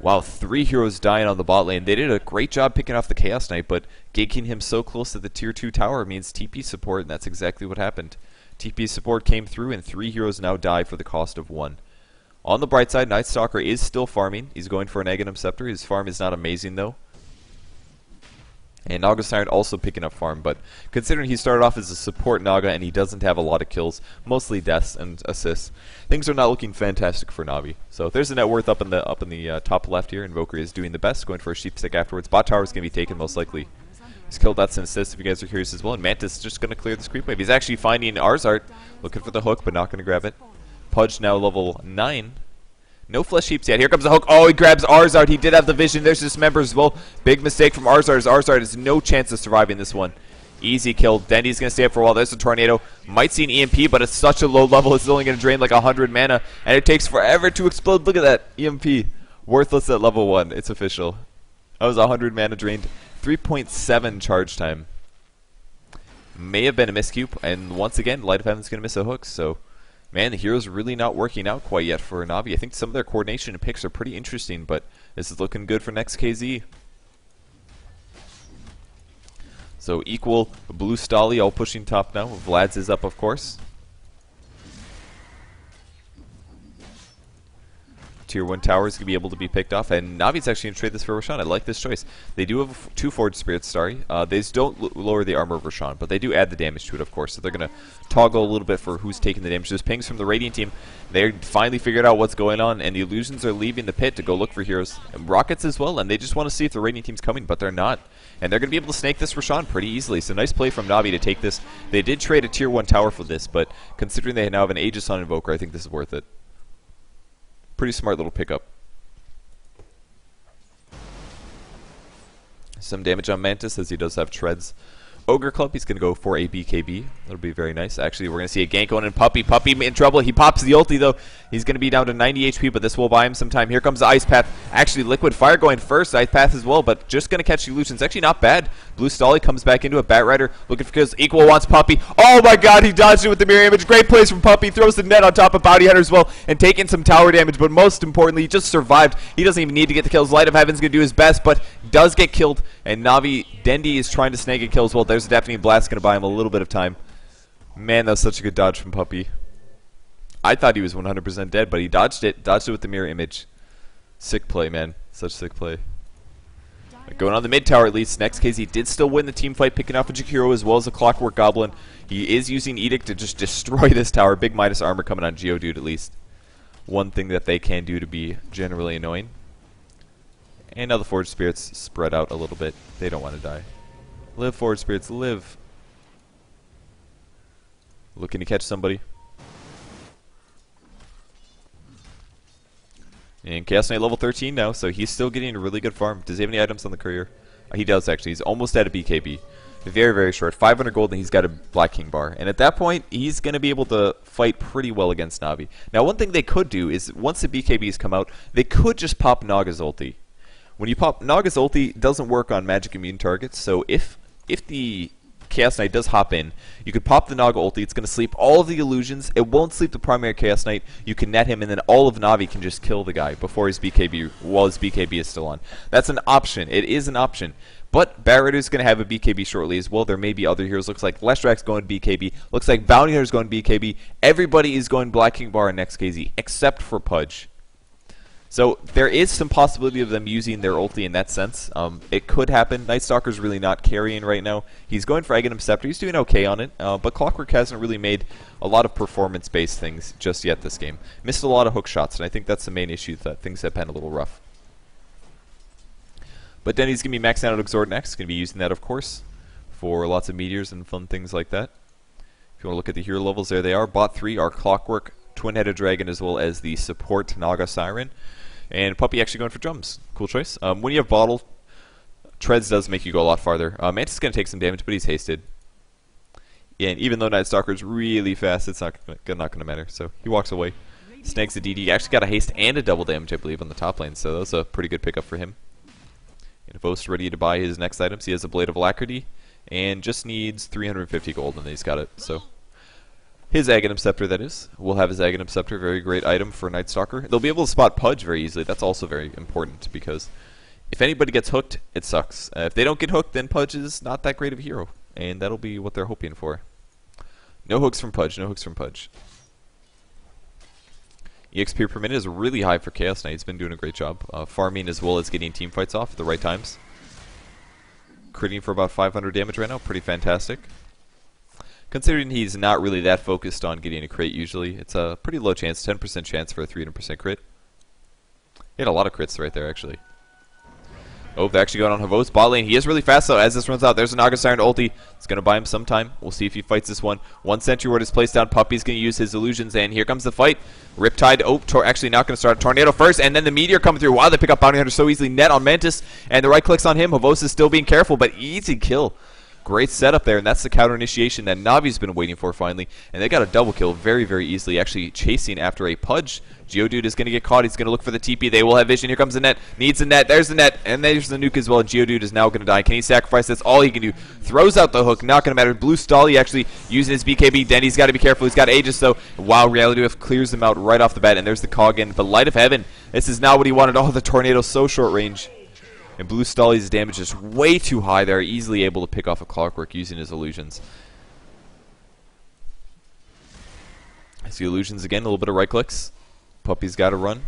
Wow, 3 heroes dying on the bot lane. They did a great job picking off the Chaos Knight, but ganking him so close to the tier 2 tower means TP support, and that's exactly what happened. TP support came through, and 3 heroes now die for the cost of 1. On the bright side, Night Stalker is still farming. He's going for an Aghanim Scepter. His farm is not amazing, though. And Naga Siren also picking up farm, but considering he started off as a support Naga and he doesn't have a lot of kills, mostly deaths and assists, things are not looking fantastic for Na'Vi. So there's the net worth up in the top left here. Invoker is doing the best, going for a sheep stick afterwards. Bot tower is going to be taken most likely. He's killed that and assists if you guys are curious as well. And Mantis is just going to clear this creep wave. He's actually finding Arzard, looking for the hook, but not going to grab it. Pudge now level 9. No flesh heaps yet. Here comes the hook. Oh, he grabs Arzard. He did have the vision. There's dismember as well. Big mistake from Arzard. Arzard has no chance of surviving this one. Easy kill. Dendi's going to stay up for a while. There's a tornado. Might see an EMP, but it's such a low level. It's only going to drain like 100 mana, and it takes forever to explode. Look at that. EMP. Worthless at level 1. It's official. That was 100 mana drained. 3.7 charge time. May have been a miscue, and once again, Light of Heaven's going to miss a hook, so man, the heroes really not working out quite yet for Na'Vi. I think some of their coordination and picks are pretty interesting, but this is looking good for NextKZ. So Equal, Blue Stahil all pushing top now. Vlad's is up, of course. tier 1 tower is going to be able to be picked off, and Navi's actually going to trade this for Roshan. I like this choice. They do have two Forged Spirits, sorry. They don't lower the armor of Roshan, but they do add the damage to it, of course, so they're going to toggle a little bit for who's taking the damage. There's pings from the Radiant team. They finally figured out what's going on, and the Illusions are leaving the pit to go look for heroes. And Rockets as well, and they just want to see if the Radiant team's coming, but they're not. And they're going to be able to snake this Roshan pretty easily, so nice play from Na'Vi to take this. They did trade a tier 1 tower for this, but considering they now have an Aegis on Invoker, I think this is worth it. Pretty smart little pickup. Some damage on Mantis as he does have treads. Ogre Club, he's going to go for a BKB. That'll be very nice. Actually, we're going to see a gank on and Puppy. Puppy in trouble. He pops the ulti, though. He's going to be down to 90 HP, but this will buy him some time. Here comes the Ice Path. Actually, Liquid Fire going first. Ice Path as well, but just going to catch Illusions. Actually, not bad. Blue Stahil comes back into it. Batrider looking for kills. Equal wants Puppy. Oh, my God. He dodged it with the mirror image. Great plays from Puppy. Throws the net on top of Bounty Hunter as well and taking some tower damage, but most importantly, he just survived. He doesn't even need to get the kills. Light of Heaven's going to do his best, but does get killed, and Na'Vi, Dendi is trying to snag a kill as well. There's a Daphne Blast, going to buy him a little bit of time. Man, that was such a good dodge from Puppy. I thought he was 100% dead, but he dodged it with the mirror image. Sick play, man. Such sick play. Going on the mid tower at least, NextKZ did still win the team fight, picking off a Jakiro as well as a Clockwerk Goblin. He is using Edict to just destroy this tower. Big Midas armor coming on Geodude at least. One thing that they can do to be generally annoying. And now the Forged Spirits spread out a little bit. They don't want to die. Live, Forward Spirits, live. Looking to catch somebody. And Chaos Knight level 13 now, so he's still getting a really good farm. Does he have any items on the courier? He does, actually. He's almost at a BKB. Very, very short. 500 gold, and he's got a Black King bar. And at that point, he's going to be able to fight pretty well against Na'Vi. Now, one thing they could do is, once the BKBs come out, they could just pop Naga's ulti. When you pop Naga's ulti, doesn't work on magic immune targets, so if the Chaos Knight does hop in, you could pop the Naga ulti. It's going to sleep all of the illusions. It won't sleep the primary Chaos Knight. You can net him, and then all of Na'Vi can just kill the guy before his BKB, while his BKB is still on. That's an option. It is an option. But Batrider is going to have a BKB shortly as well. There may be other heroes. Looks like Leshrac's going BKB. Looks like Bounty Hunter's going BKB. Everybody is going Black King Bar and NextKZ, except for Pudge. So there is some possibility of them using their ulti in that sense. It could happen. Night Stalker's really not carrying right now. He's going for Aghanim Scepter. He's doing okay on it, but Clockwerk hasn't really made a lot of performance-based things just yet this game. Missed a lot of hook shots, and I think that's the main issue, that things have been a little rough. But Denny's going to be maxing out Exhort next. Going to be using that, of course, for lots of meteors and fun things like that. If you want to look at the hero levels, there they are. Bot 3 are Clockwerk, Twin-Headed Dragon, as well as the support Naga Siren. And Puppy actually going for drums. Cool choice. When you have Bottle, Treads does make you go a lot farther. Mantis is going to take some damage, but he's hasted. And even though Night Stalker's really fast, it's not going to matter. So he walks away. Snags a DD. He actually got a haste and a double damage, I believe, on the top lane. So that was a pretty good pickup for him. And Vost ready to buy his next items. He has a Blade of Alacrity and just needs 350 gold, and he's got it. So his Aghanim Scepter, that is. We'll have his Aghanim Scepter, very great item for Night Stalker. They'll be able to spot Pudge very easily. That's also very important, because if anybody gets hooked, it sucks. If they don't get hooked, then Pudge is not that great of a hero, and that'll be what they're hoping for. No hooks from Pudge, no hooks from Pudge. EXP per minute is really high for Chaos Knight. He's been doing a great job, farming as well as getting team fights off at the right times. Critting for about 500 damage right now, pretty fantastic. Considering he's not really that focused on getting a crit usually, it's a pretty low chance, 10% chance for a 300% crit. He had a lot of crits right there, actually. Oh, they're actually going on Havos bot lane. He is really fast, though. As this runs out, there's an Naga Siren ulti. It's going to buy him some time. We'll see if he fights this one. One sentry ward is placed down. Puppy's going to use his illusions, and here comes the fight. Riptide. Oh, actually not going to start. A tornado first, and then the meteor coming through. Wow, they pick up Bounty Hunter so easily. Net on Mantis, and the right clicks on him. Havos is still being careful, but easy kill. Great setup there, and that's the counter initiation that Navi's been waiting for finally, and they got a double kill very, very easily, actually chasing after a Pudge. Geodude is going to get caught. He's going to look for the TP. They will have vision. Here comes the net. Needs the net. There's the net, and there's the nuke as well. Geodude is now going to die. Can he sacrifice? That's all he can do. Throws out the hook. Not going to matter. Blue Stahil actually using his BKB. Denny's got to be careful. He's got Aegis, though. Wow, Reality Whiff clears him out right off the bat, and there's the Cog in the Light of Heaven. This is not what he wanted. Oh, the tornado's so short range. And Blue Stahil's damage is way too high. They're easily able to pick off a Clockwerk using his illusions. I see illusions again, a little bit of right clicks. Puppy's got to run.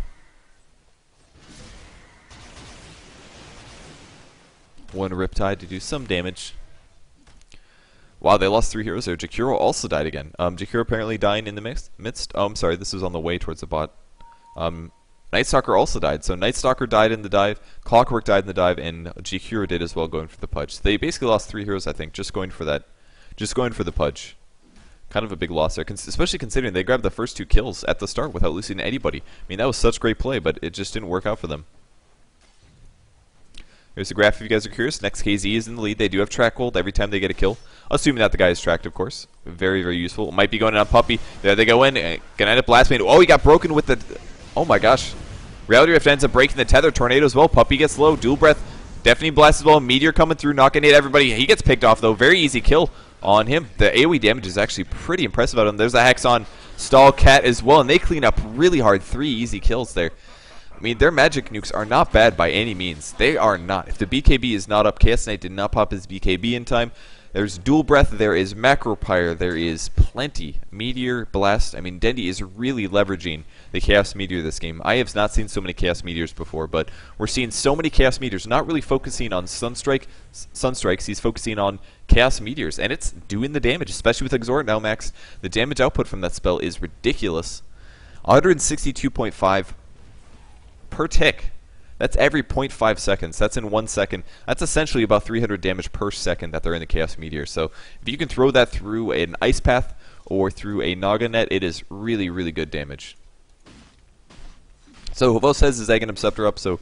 one Riptide to do some damage. Wow, they lost three heroes there. Jakiro also died again. Jakiro apparently dying in the midst. Oh, I'm sorry, this was on the way towards the bot. Night Stalker also died. So Night Stalker died in the dive, Clockwerk died in the dive, and Jakiro did as well, going for the Pudge. So they basically lost three heroes, I think, just going for that, just going for the Pudge. Kind of a big loss there, especially considering they grabbed the first two kills at the start without losing anybody. I mean, that was such great play, but it just didn't work out for them. Here's the graph if you guys are curious. NextKZ is in the lead. They do have track gold every time they get a kill. Assuming that the guy is tracked, of course. Very, very useful. Might be going in on Puppy. There they go in. Gonna end up blast main. Oh, he got broken with the... Oh my gosh. Reality Rift ends up breaking the tether. Tornado as well. Puppy gets low. Dual Breath. Deafening Blast as well. Meteor coming through. Knocking it everybody. He gets picked off though. Very easy kill on him. The AoE damage is actually pretty impressive on him. There's a Hex on Stalkcat as well. And they clean up really hard. Three easy kills there. I mean, their magic nukes are not bad by any means. They are not. If the BKB is not up, Chaos Knight did not pop his BKB in time. There's Dual Breath, there is Macro Pyre, there is plenty. Meteor Blast. I mean, Dendi is really leveraging the Chaos Meteor this game. I have not seen so many Chaos Meteors before, but we're seeing so many Chaos Meteors. Not really focusing on Sunstrikes, he's focusing on Chaos Meteors, and it's doing the damage, especially with Exhort now maxed. The damage output from that spell is ridiculous. 162.5 per tick. That's every 0.5 seconds. That's in 1 second. That's essentially about 300 damage per second that they're in the Chaos Meteor. So if you can throw that through an Ice Path or through a Naga Net, it is really, really good damage. So Hovos has his Aghanim Scepter up, so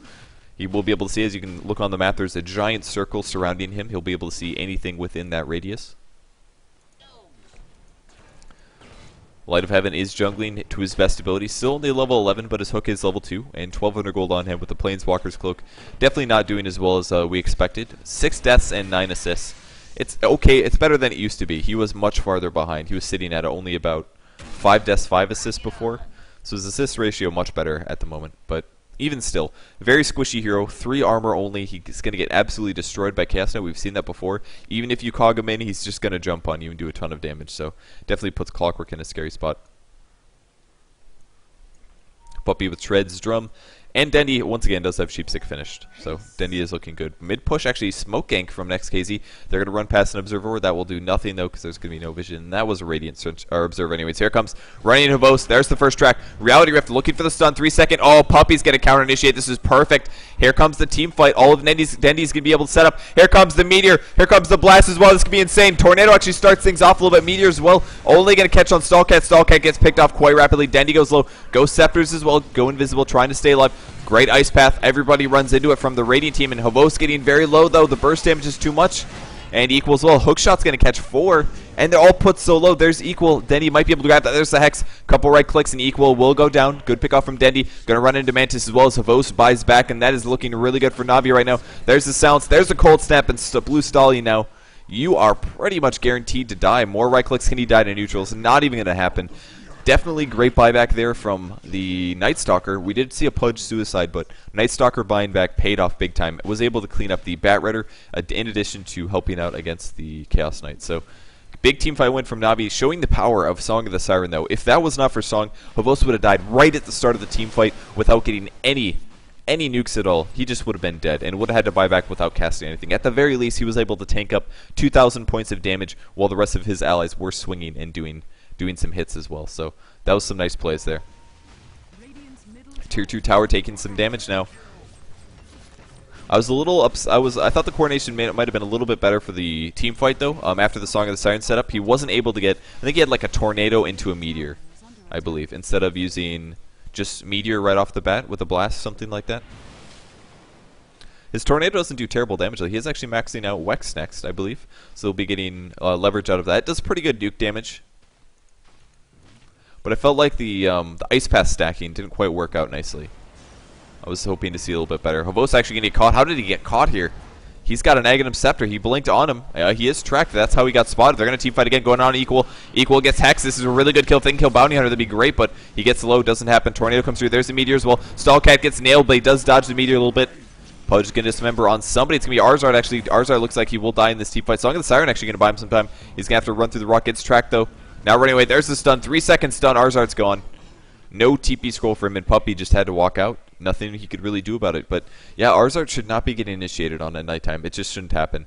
he will be able to see. As you can look on the map, there's a giant circle surrounding him. He'll be able to see anything within that radius. Light of Heaven is jungling to his best ability. Still only level 11, but his hook is level 2, and 1,200 gold on him with the Planeswalker's Cloak. Definitely not doing as well as we expected. 6 deaths and 9 assists. It's okay, it's better than it used to be. He was much farther behind. He was sitting at only about 5 deaths, 5 assists before. So his assist ratio much better at the moment, but even still, very squishy hero, 3 armor only. He's going to get absolutely destroyed by Chaos Knight. We've seen that before. Even if you cog him in, he's just going to jump on you and do a ton of damage. So definitely puts Clockwerk in a scary spot. Puppy with Shred's Drum. And Dendi, once again, does have Sheepstick finished. So Dendi is looking good. Mid-push, actually, Smoke Gank from NextKZ. They're going to run past an Observer. That will do nothing, though, because there's going to be no vision. And that was a Radiant Search, or Observer anyways. Here comes running in Hobos. There's the first track. Reality Rift looking for the stun. 3 second. Oh, Puppy's going to counter-initiate. This is perfect. Here comes the team fight. All of Dendi's going to be able to set up. Here comes the Meteor. Here comes the Blast as well. This could be insane. Tornado actually starts things off a little bit. Meteor as well. Only going to catch on Stalkcat. Stalkcat gets picked off quite rapidly. Dendi goes low. Go Scepters as well. Go Invisible, trying to stay alive. Great Ice Path. Everybody runs into it from the Radiant team. And Hovos getting very low, though. The burst damage is too much. And Equal as well. Hookshot's going to catch 4. And they're all put so low. There's Equal. Dendi might be able to grab that. There's the Hex. Couple right clicks, and Equal will go down. Good pickoff from Dendi. Going to run into Mantis as well as Hovos buys back. And that is looking really good for Na'Vi right now. There's the Silence. There's the Cold Snap. And Blue Stahil now. You are pretty much guaranteed to die. More right clicks. Can he die to neutrals? Not even going to happen. Definitely great buyback there from the Night Stalker. We did see a Pudge suicide, but Night Stalker buying back paid off big time. Was able to clean up the Batrider in addition to helping out against the Chaos Knight. So big team fight win from Na'Vi, showing the power of Song of the Siren, though. If that was not for Song, Hovos would have died right at the start of the team fight without getting any nukes at all. He just would have been dead and would have had to buy back without casting anything. At the very least, he was able to tank up 2,000 points of damage while the rest of his allies were swinging and doing some hits as well. So that was some nice plays there. Tier 2 tower taking some damage now. I was a little upset. I thought the coordination might have been a little bit better for the team fight though. After the Song of the Siren setup, he wasn't able to get. I think he had like a tornado into a meteor, I believe, instead of using just meteor right off the bat with a blast, something like that. His tornado doesn't do terrible damage though. He is actually maxing out Wex next, I believe, so he'll be getting leverage out of that. It does pretty good nuke damage. But I felt like the Ice Path stacking didn't quite work out nicely. I was hoping to see a little bit better. Hovos actually going to get caught. How did he get caught here? He's got an Aghanim Scepter. He blinked on him. He is tracked. That's how he got spotted. They're going to teamfight again. Going on Equal. Equal gets Hex. This is a really good kill. If they can kill Bounty Hunter, that'd be great. But he gets low. Doesn't happen. Tornado comes through. There's the Meteor as well. Stalkcat gets nailed, but he does dodge the Meteor a little bit. Pudge is going to dismember on somebody. It's going to be Arzard, actually. Arzard looks like he will die in this teamfight. Song of the Siren actually going to buy him some time. He's going to have to run through the rock. Gets tracked, though. Now running away, there's the stun. 3 seconds stun. Arzard's gone. No TP scroll for him, and Puppy just had to walk out. nothing he could really do about it. But yeah, Arzard should not be getting initiated on at nighttime. It just shouldn't happen.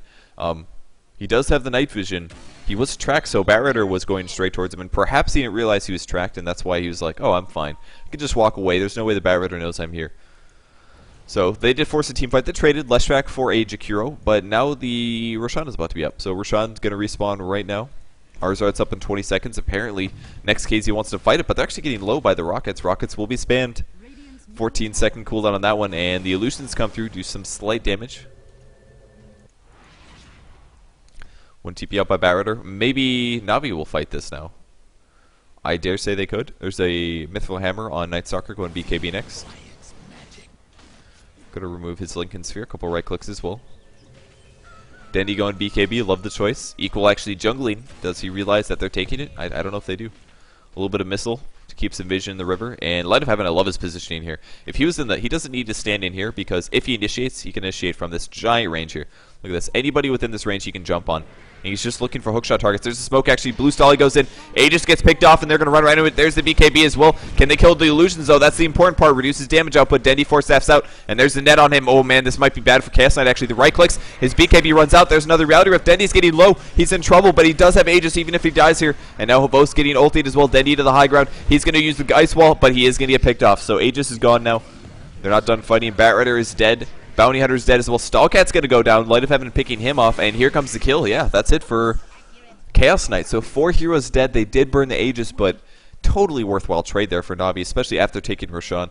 He does have the night vision. He was tracked, so Batrider was going straight towards him, and perhaps he didn't realize he was tracked, and that's why he was like, oh, I'm fine. I can just walk away. There's no way the Batrider knows I'm here. So they did force a team fight. They traded Leshrac for a Jakiro, but now the Roshan is about to be up. So Roshan's going to respawn right now. Arzard's up in 20 seconds. Apparently, NextKZ wants to fight it, but they're actually getting low by the Rockets. Rockets will be spammed. 14-second cooldown on that one, and the Illusions come through, do some slight damage. One TP out by Batrider. Maybe Na'Vi will fight this now. I dare say they could. There's a Mythical Hammer on Night Stalker going BKB next. Going to remove his Lincoln Sphere. A couple right clicks as well. Dendi going BKB. Love the choice. Equal actually jungling. Does he realize that they're taking it? I don't know if they do. A little bit of missile to keep some vision in the river. And Light of Heaven, I love his positioning here. If he was in the... He doesn't need to stand in here because if he initiates, he can initiate from this giant range here. Look at this. Anybody within this range he can jump on. And he's just looking for hookshot targets. There's a smoke, actually. Blue Stahil goes in. Aegis gets picked off, and they're going to run right into it. There's the BKB as well. Can they kill the illusions, though? That's the important part. Reduces damage output. Dendi force-staffs out, and there's the net on him. Oh, man, this might be bad for Chaos Knight, actually. The right-clicks. His BKB runs out. There's another Reality Rift. Dendi's getting low. He's in trouble, but he does have Aegis, even if he dies here. And now Hobos getting ulted as well. Dendi to the high ground. He's going to use the Ice Wall, but he is going to get picked off. So Aegis is gone now. They're not done fighting. Batrider is dead. Bounty Hunter's dead as well. Stalkcat's going to go down. Light of Heaven picking him off. And here comes the kill. Yeah, that's it for Chaos Knight. So 4 heroes dead. They did burn the Aegis, but totally worthwhile trade there for Na'Vi, especially after taking Roshan.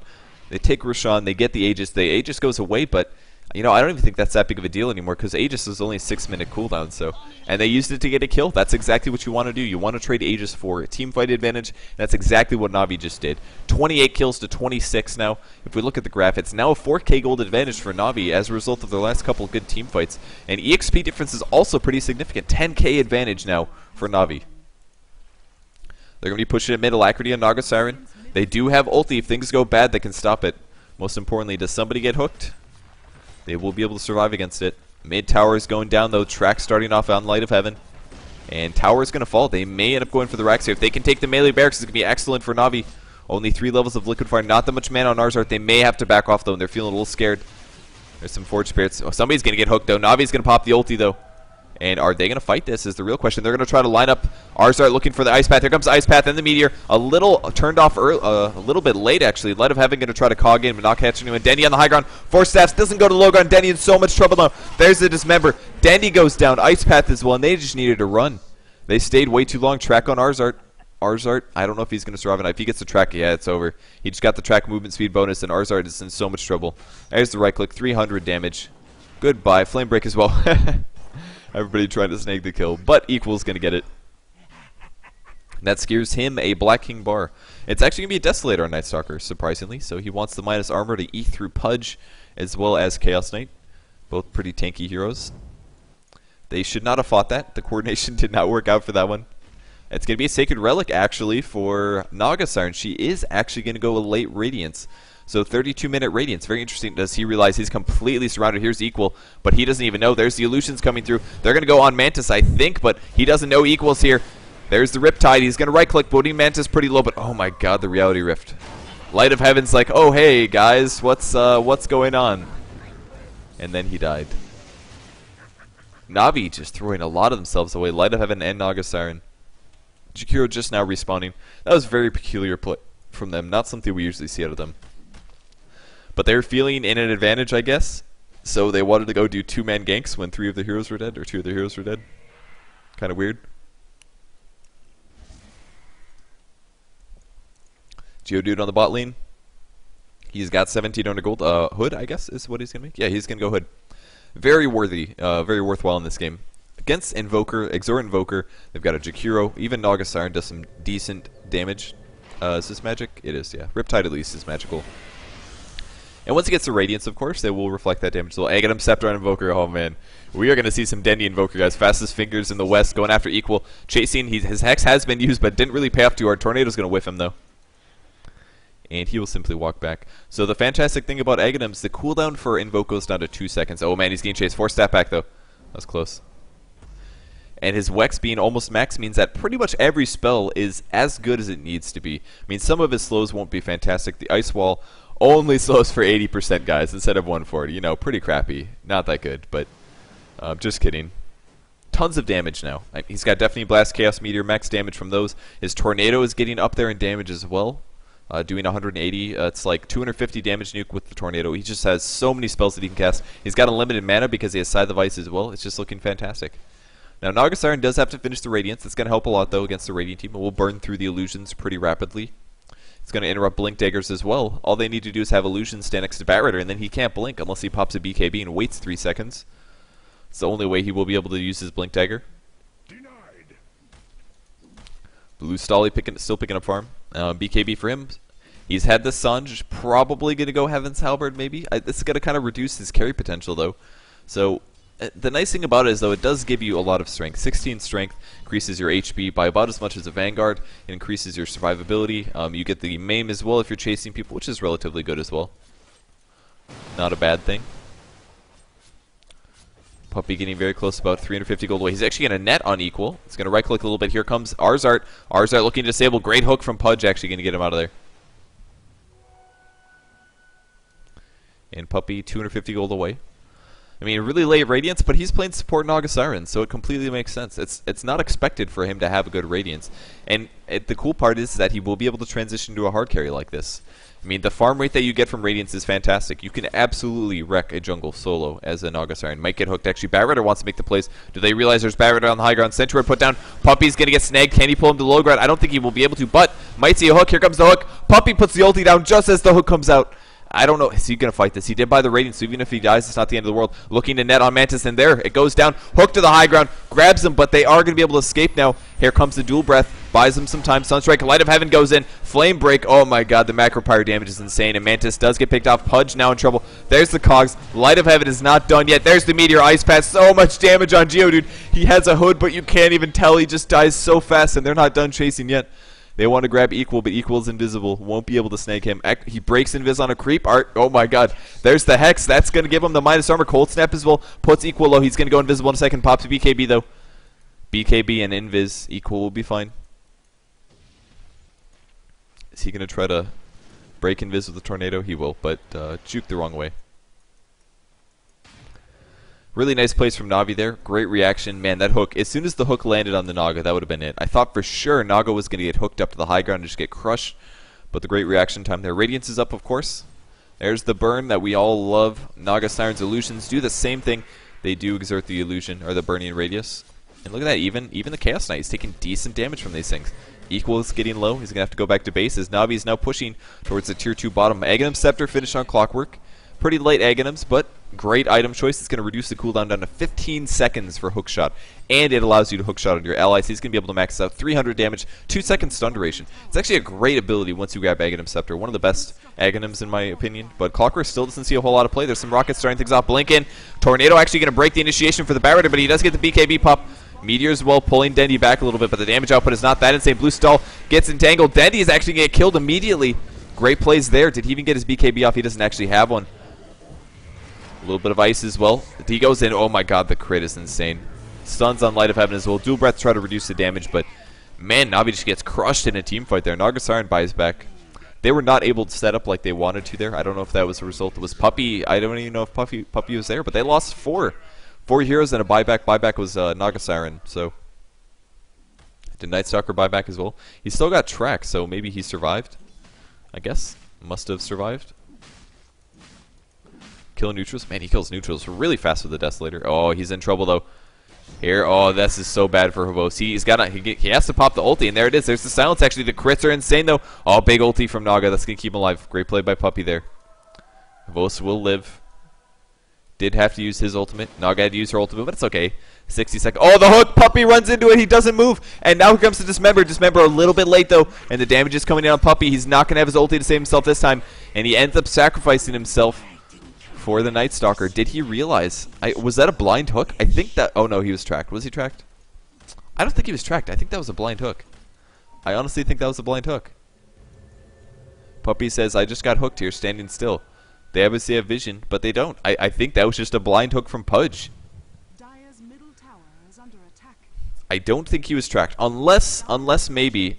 They take Roshan. They get the Aegis. The Aegis goes away, but, you know, I don't even think that's that big of a deal anymore because Aegis is only a 6-minute cooldown. So, and they used it to get a kill. That's exactly what you want to do. You want to trade Aegis for a team fight advantage. That's exactly what Na'Vi just did. 28 kills to 26 now. If we look at the graph, it's now a 4K gold advantage for Na'Vi as a result of their last couple of good team fights. And EXP difference is also pretty significant. 10K advantage now for Na'Vi. They're going to be pushing it mid alacrity on Naga Siren. They do have ulti. If things go bad, they can stop it. Most importantly, does somebody get hooked? They will be able to survive against it. Mid tower is going down, though. Track starting off on Light of Heaven. And tower is going to fall. They may end up going for the racks here. If they can take the melee barracks, it's going to be excellent for Na'Vi. Only 3 levels of Liquid Fire. Not that much mana on Arzard. They may have to back off, though, and they're feeling a little scared. There's some Forge Spirits. Oh, somebody's going to get hooked, though. Navi's going to pop the ulti, though. And are they going to fight this is the real question. They're going to try to line up. Arzard looking for the Ice Path. Here comes the Ice Path and the Meteor. A little turned off early, a little bit late, actually. Light of Heaven going to try to cog in, but not catch anyone. Dendi on the high ground. Force Staffs doesn't go to the low ground. Dendi in so much trouble now. There's the Dismember. Dendi goes down. Ice Path as well, and they just needed to run. They stayed way too long. Track on Arzard. Arzard, I don't know if he's going to survive. If he gets the track, yeah, it's over. He just got the track movement speed bonus, and Arzard is in so much trouble. There's the right click. 300 damage. Goodbye. Flame break as well. Everybody trying to snag the kill, but Equal's going to get it. That scares him a Black King Bar. It's actually going to be a Desolator on Night Stalker, surprisingly. So he wants the minus armor to eat through Pudge as well as Chaos Knight. Both pretty tanky heroes. They should not have fought that. The coordination did not work out for that one. It's going to be a Sacred Relic, actually, for Naga Siren. She is actually going to go a late Radiance. So 32-minute Radiance. Very interesting. Does he realize he's completely surrounded? Here's Equal, but he doesn't even know. There's the Illusions coming through. They're going to go on Mantis, I think, but he doesn't know Equal's here. There's the Riptide. He's going to right-click, putting Mantis pretty low, but oh my god, the Reality Rift. Light of Heaven's like, oh hey, guys, what's going on? And then he died. Na'Vi just throwing a lot of themselves away. Light of Heaven and Naga Siren. Jakiro just now respawning. That was a very peculiar play from them. Not something we usually see out of them. But they were feeling in an advantage, I guess. So they wanted to go do 2-man ganks when 3 of the heroes were dead, or 2 of the heroes were dead. Kind of weird. Geodude on the bot lane. He's got 1700 gold. Hood, I guess, is what he's going to make. Yeah, he's going to go Hood. Very worthy, very worthwhile in this game. Against Invoker, Exor Invoker, they've got a Jakiro. Even Naga Siren does some decent damage. Is this magic? It is, yeah. Riptide, at least, is magical. And once he gets the Radiance, of course, they will reflect that damage. So Aghanim, Scepter, and Invoker. Oh, man. We are going to see some Dendi Invoker, guys. Fastest fingers in the West, going after Equal. Chasing. His Hex has been used, but didn't really pay off too hard. Tornado's going to whiff him, though. And he will simply walk back. So the fantastic thing about Aghanim is the cooldown for Invoke goes down to 2 seconds. Oh, man, he's getting chased. 4 step back, though. That was close. And his Wex being almost max means that pretty much every spell is as good as it needs to be. I mean, some of his slows won't be fantastic. The Ice Wall Only slows for 80%, guys, instead of 140. You know, pretty crappy. Not that good, but just kidding. Tons of damage now. He's got Deafening Blast, Chaos Meteor, max damage from those. His Tornado is getting up there in damage as well, doing 180. It's like 250 damage nuke with the Tornado. He just has so many spells that he can cast. He's got unlimited mana because he has Scythe of Ice as well. It's just looking fantastic. Now, Naga Siren does have to finish the Radiance. That's going to help a lot, though, against the Radiant team. It will burn through the Illusions pretty rapidly. It's going to interrupt Blink Daggers as well. All they need to do is have Illusions stand next to Batrider, and then he can't blink unless he pops a BKB and waits 3 seconds. It's the only way he will be able to use his Blink Dagger. Denied. Blue Stahil still picking up farm. BKB for him. He's had the Sanj. Probably going to go Heaven's Halberd, maybe. This is going to kind of reduce his carry potential, though. So, the nice thing about it is, though, it does give you a lot of strength. 16 strength increases your HP by about as much as a Vanguard. It increases your survivability. You get the maim as well if you're chasing people, which is relatively good as well. Not a bad thing. Puppy getting very close, about 350 gold away. He's actually going to net on Equal. He's going to right-click a little bit. Here comes Arzard. Arzard looking to disable. Great hook from Pudge, actually going to get him out of there. And Puppy, 250 gold away. I mean, really late Radiance, but he's playing support Naga Siren, so it completely makes sense. It's not expected for him to have a good Radiance. And the cool part is that he will be able to transition to a hard carry like this. I mean, the farm rate that you get from Radiance is fantastic. You can absolutely wreck a jungle solo as a Naga Siren. Might get hooked, actually. Batrider wants to make the plays. Do they realize there's Batrider on the high ground? Centaur put down. Puppy's going to get snagged. Can he pull him to the low ground? I don't think he will be able to, but might see a hook. Here comes the hook. Puppy puts the ulti down just as the hook comes out. I don't know. Is he going to fight this? He did buy the Radiance, so even if he dies, it's not the end of the world. Looking to net on Mantis, and there it goes down. Hook to the high ground. Grabs him, but they are going to be able to escape now. Here comes the Dual Breath. Buys him some time. Sunstrike. Light of Heaven goes in. Flame Break. Oh my god, the Macro Pyre damage is insane, and Mantis does get picked off. Pudge now in trouble. There's the Cogs. Light of Heaven is not done yet. There's the Meteor Ice Pass. So much damage on Geodude. He has a hood, but you can't even tell. He just dies so fast, and they're not done chasing yet. They want to grab Equal, but Equal's invisible. Won't be able to snag him. He breaks Invis on a creep. Oh my god. There's the Hex. That's going to give him the minus armor. Cold Snap as well. Puts Equal low. He's going to go invisible in a second. Pops a BKB, though. BKB and Invis. Equal will be fine. Is he going to try to break Invis with the Tornado? He will, but juke the wrong way. Really nice plays from Na'Vi there. Great reaction. Man, that hook. As soon as the hook landed on the Naga, that would have been it. I thought for sure Naga was going to get hooked up to the high ground and just get crushed. But the great reaction time there. Radiance is up, of course. There's the burn that we all love. Naga Siren's illusions do the same thing. They do exert the illusion, or the burning radius. And look at that. Even the Chaos Knight is taking decent damage from these things. Equal is getting low. He's going to have to go back to base as Na'Vi is now pushing towards the tier 2 bottom. Aghanim Scepter finished on Clockwerk. Pretty late Aghanims, but great item choice. It's going to reduce the cooldown down to 15 seconds for hookshot, and it allows you to hookshot on your allies. He's going to be able to max out 300 damage, 2 second stun duration. It's actually a great ability once you grab Aghanim Scepter. One of the best Aghanims in my opinion, but Clockwerk still doesn't see a whole lot of play. There's some rockets starting things off. Blink in. Tornado actually going to break the initiation for the Batrider, but he does get the BKB pop. Meteor's well pulling Dendi back a little bit, but the damage output is not that insane. Blue Stahil gets entangled. Dendi is actually going to get killed immediately. Great plays there. Did he even get his BKB off? He doesn't actually have one. A little bit of ice as well. He goes in. Oh my god, the crit is insane. Stuns on Light of Heaven as well. Dual Breath try to reduce the damage, but man, Na'Vi just gets crushed in a team fight there. Naga Siren buys back. They were not able to set up like they wanted to there. I don't know if that was the result. It was Puppy. I don't even know if Puppy was there, but they lost four heroes and a buyback. Buyback was Naga Siren, so did Night Stalker buyback as well. He still got tracked, so maybe he survived. I guess. Must have survived. Kill neutrals. Man, he kills neutrals really fast with the Desolator. Oh, he's in trouble, though. Here. Oh, this is so bad for Havos. He has to pop the ulti, and there it is. There's the silence, actually. The crits are insane, though. Oh, big ulti from Naga. That's going to keep him alive. Great play by Puppy there. Havos will live. Did have to use his ultimate. Naga had to use her ultimate, but it's okay. 60 seconds. Oh, the hook! Puppy runs into it. He doesn't move. And now here comes the Dismember. Dismember a little bit late, though. And the damage is coming in on Puppy. He's not going to have his ulti to save himself this time. And he ends up sacrificing himself for the Night Stalker. Did he realize? Was that a blind hook? I think that... Oh, no, he was tracked. Was he tracked? I don't think he was tracked. I think that was a blind hook. I honestly think that was a blind hook. Puppy says, I just got hooked here, standing still. They obviously have vision, but they don't. I think that was just a blind hook from Pudge. I don't think he was tracked, unless maybe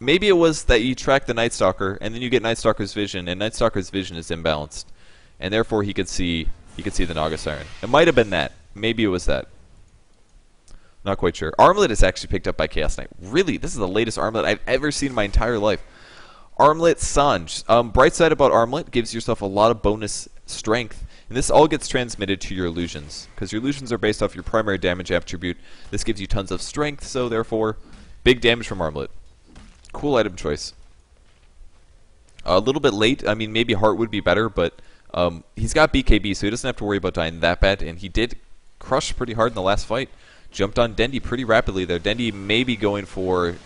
Maybe it was that you track the Night Stalker, and then you get Night Stalker's vision, and Night Stalker's vision is imbalanced, and therefore he could see the Naga Siren. It might have been that. Maybe it was that. Not quite sure. Armlet is actually picked up by Chaos Knight. Really, this is the latest Armlet I've ever seen in my entire life. Armlet Sanj. Bright side about Armlet, gives yourself a lot of bonus strength, and this all gets transmitted to your illusions, because your illusions are based off your primary damage attribute. This gives you tons of strength, so therefore, big damage from Armlet. Cool item choice. A little bit late. I mean, maybe Heart would be better, but he's got BKB, so he doesn't have to worry about dying that bad. And he did crush pretty hard in the last fight. Jumped on Dendi pretty rapidly there. Dendi may be going for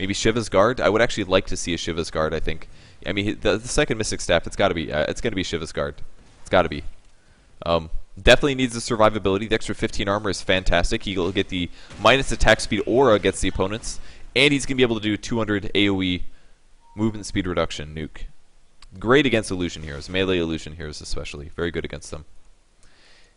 maybe Shiva's Guard. I would actually like to see a Shiva's Guard, I think. I mean, the second Mystic Staff, it's got to be. It's going to be Shiva's Guard. It's got to be. Definitely needs the survivability. The extra 15 armor is fantastic. He'll get the minus attack speed aura against the opponents. And he's going to be able to do 200 AoE movement speed reduction nuke. Great against illusion heroes, melee illusion heroes especially. Very good against them.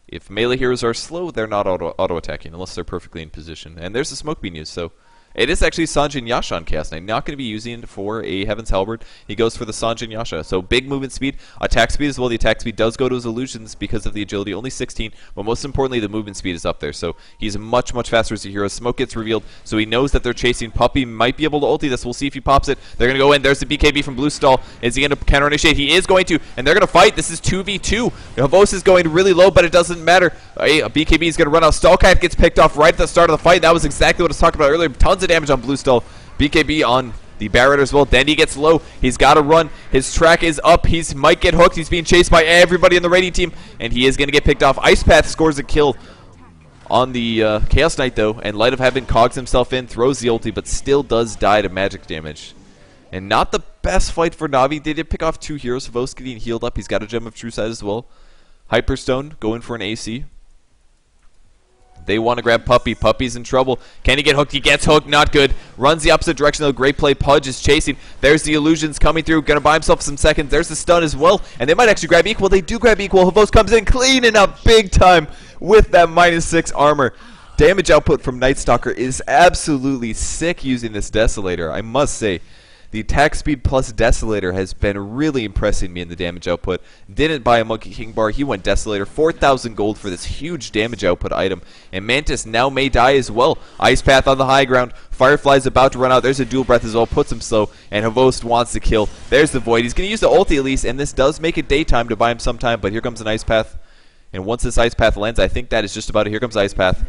If melee heroes are slow, they're not auto-attacking unless they're perfectly in position. And there's the smoke being used, so... It is actually Sanjin Yasha on Chaos Knight. Not going to be using for a Heaven's Halberd. He goes for the Sanjin Yasha. So big movement speed, attack speed as well. The attack speed does go to his illusions because of the agility. Only 16, but most importantly, the movement speed is up there. So he's much, much faster as a hero. Smoke gets revealed, so he knows that they're chasing. Puppy might be able to ulti this. We'll see if he pops it. They're going to go in. There's the BKB from Blue Stahil. Is he going to counter initiate? He is going to, and they're going to fight. This is 2v2. Havos is going really low, but it doesn't matter. A BKB is going to run out. Stalkcat gets picked off right at the start of the fight. That was exactly what I was talking about earlier. Tons of damage on Blue Stahil. BKB on the Batrider as well. Dendi gets low. He's got to run. His track is up. He might get hooked. He's being chased by everybody in the raiding team, and he is going to get picked off. Ice Path scores a kill on the Chaos Knight, though, and Light of Heaven cogs himself in, throws the ulti, but still does die to magic damage. And not the best fight for Na'Vi. They did pick off two heroes. Havos getting healed up. He's got a Gem of True Sight as well. Hyperstone going for an AC. They want to grab Puppy. Puppy's in trouble. Can he get hooked? He gets hooked. Not good. Runs the opposite direction, though. Great play. Pudge is chasing. There's the illusions coming through. Going to buy himself some seconds. There's the stun as well. And they might actually grab Equal. They do grab Equal. Havos comes in cleaning up big time with that -6 armor. Damage output from Night Stalker is absolutely sick using this Desolator. I must say, the attack speed plus Desolator has been really impressing me in the damage output. Didn't buy a Monkey King bar. He went Desolator. 4,000 gold for this huge damage output item. And Mantis now may die as well. Ice Path on the high ground. Firefly's about to run out. There's a Dual Breath as well. Puts him slow. And Havos wants to kill. There's the Void. He's going to use the ulti at least. And this does make it daytime to buy him some time. But here comes an Ice Path. And once this Ice Path lands, I think that is just about it. Here comes Ice Path.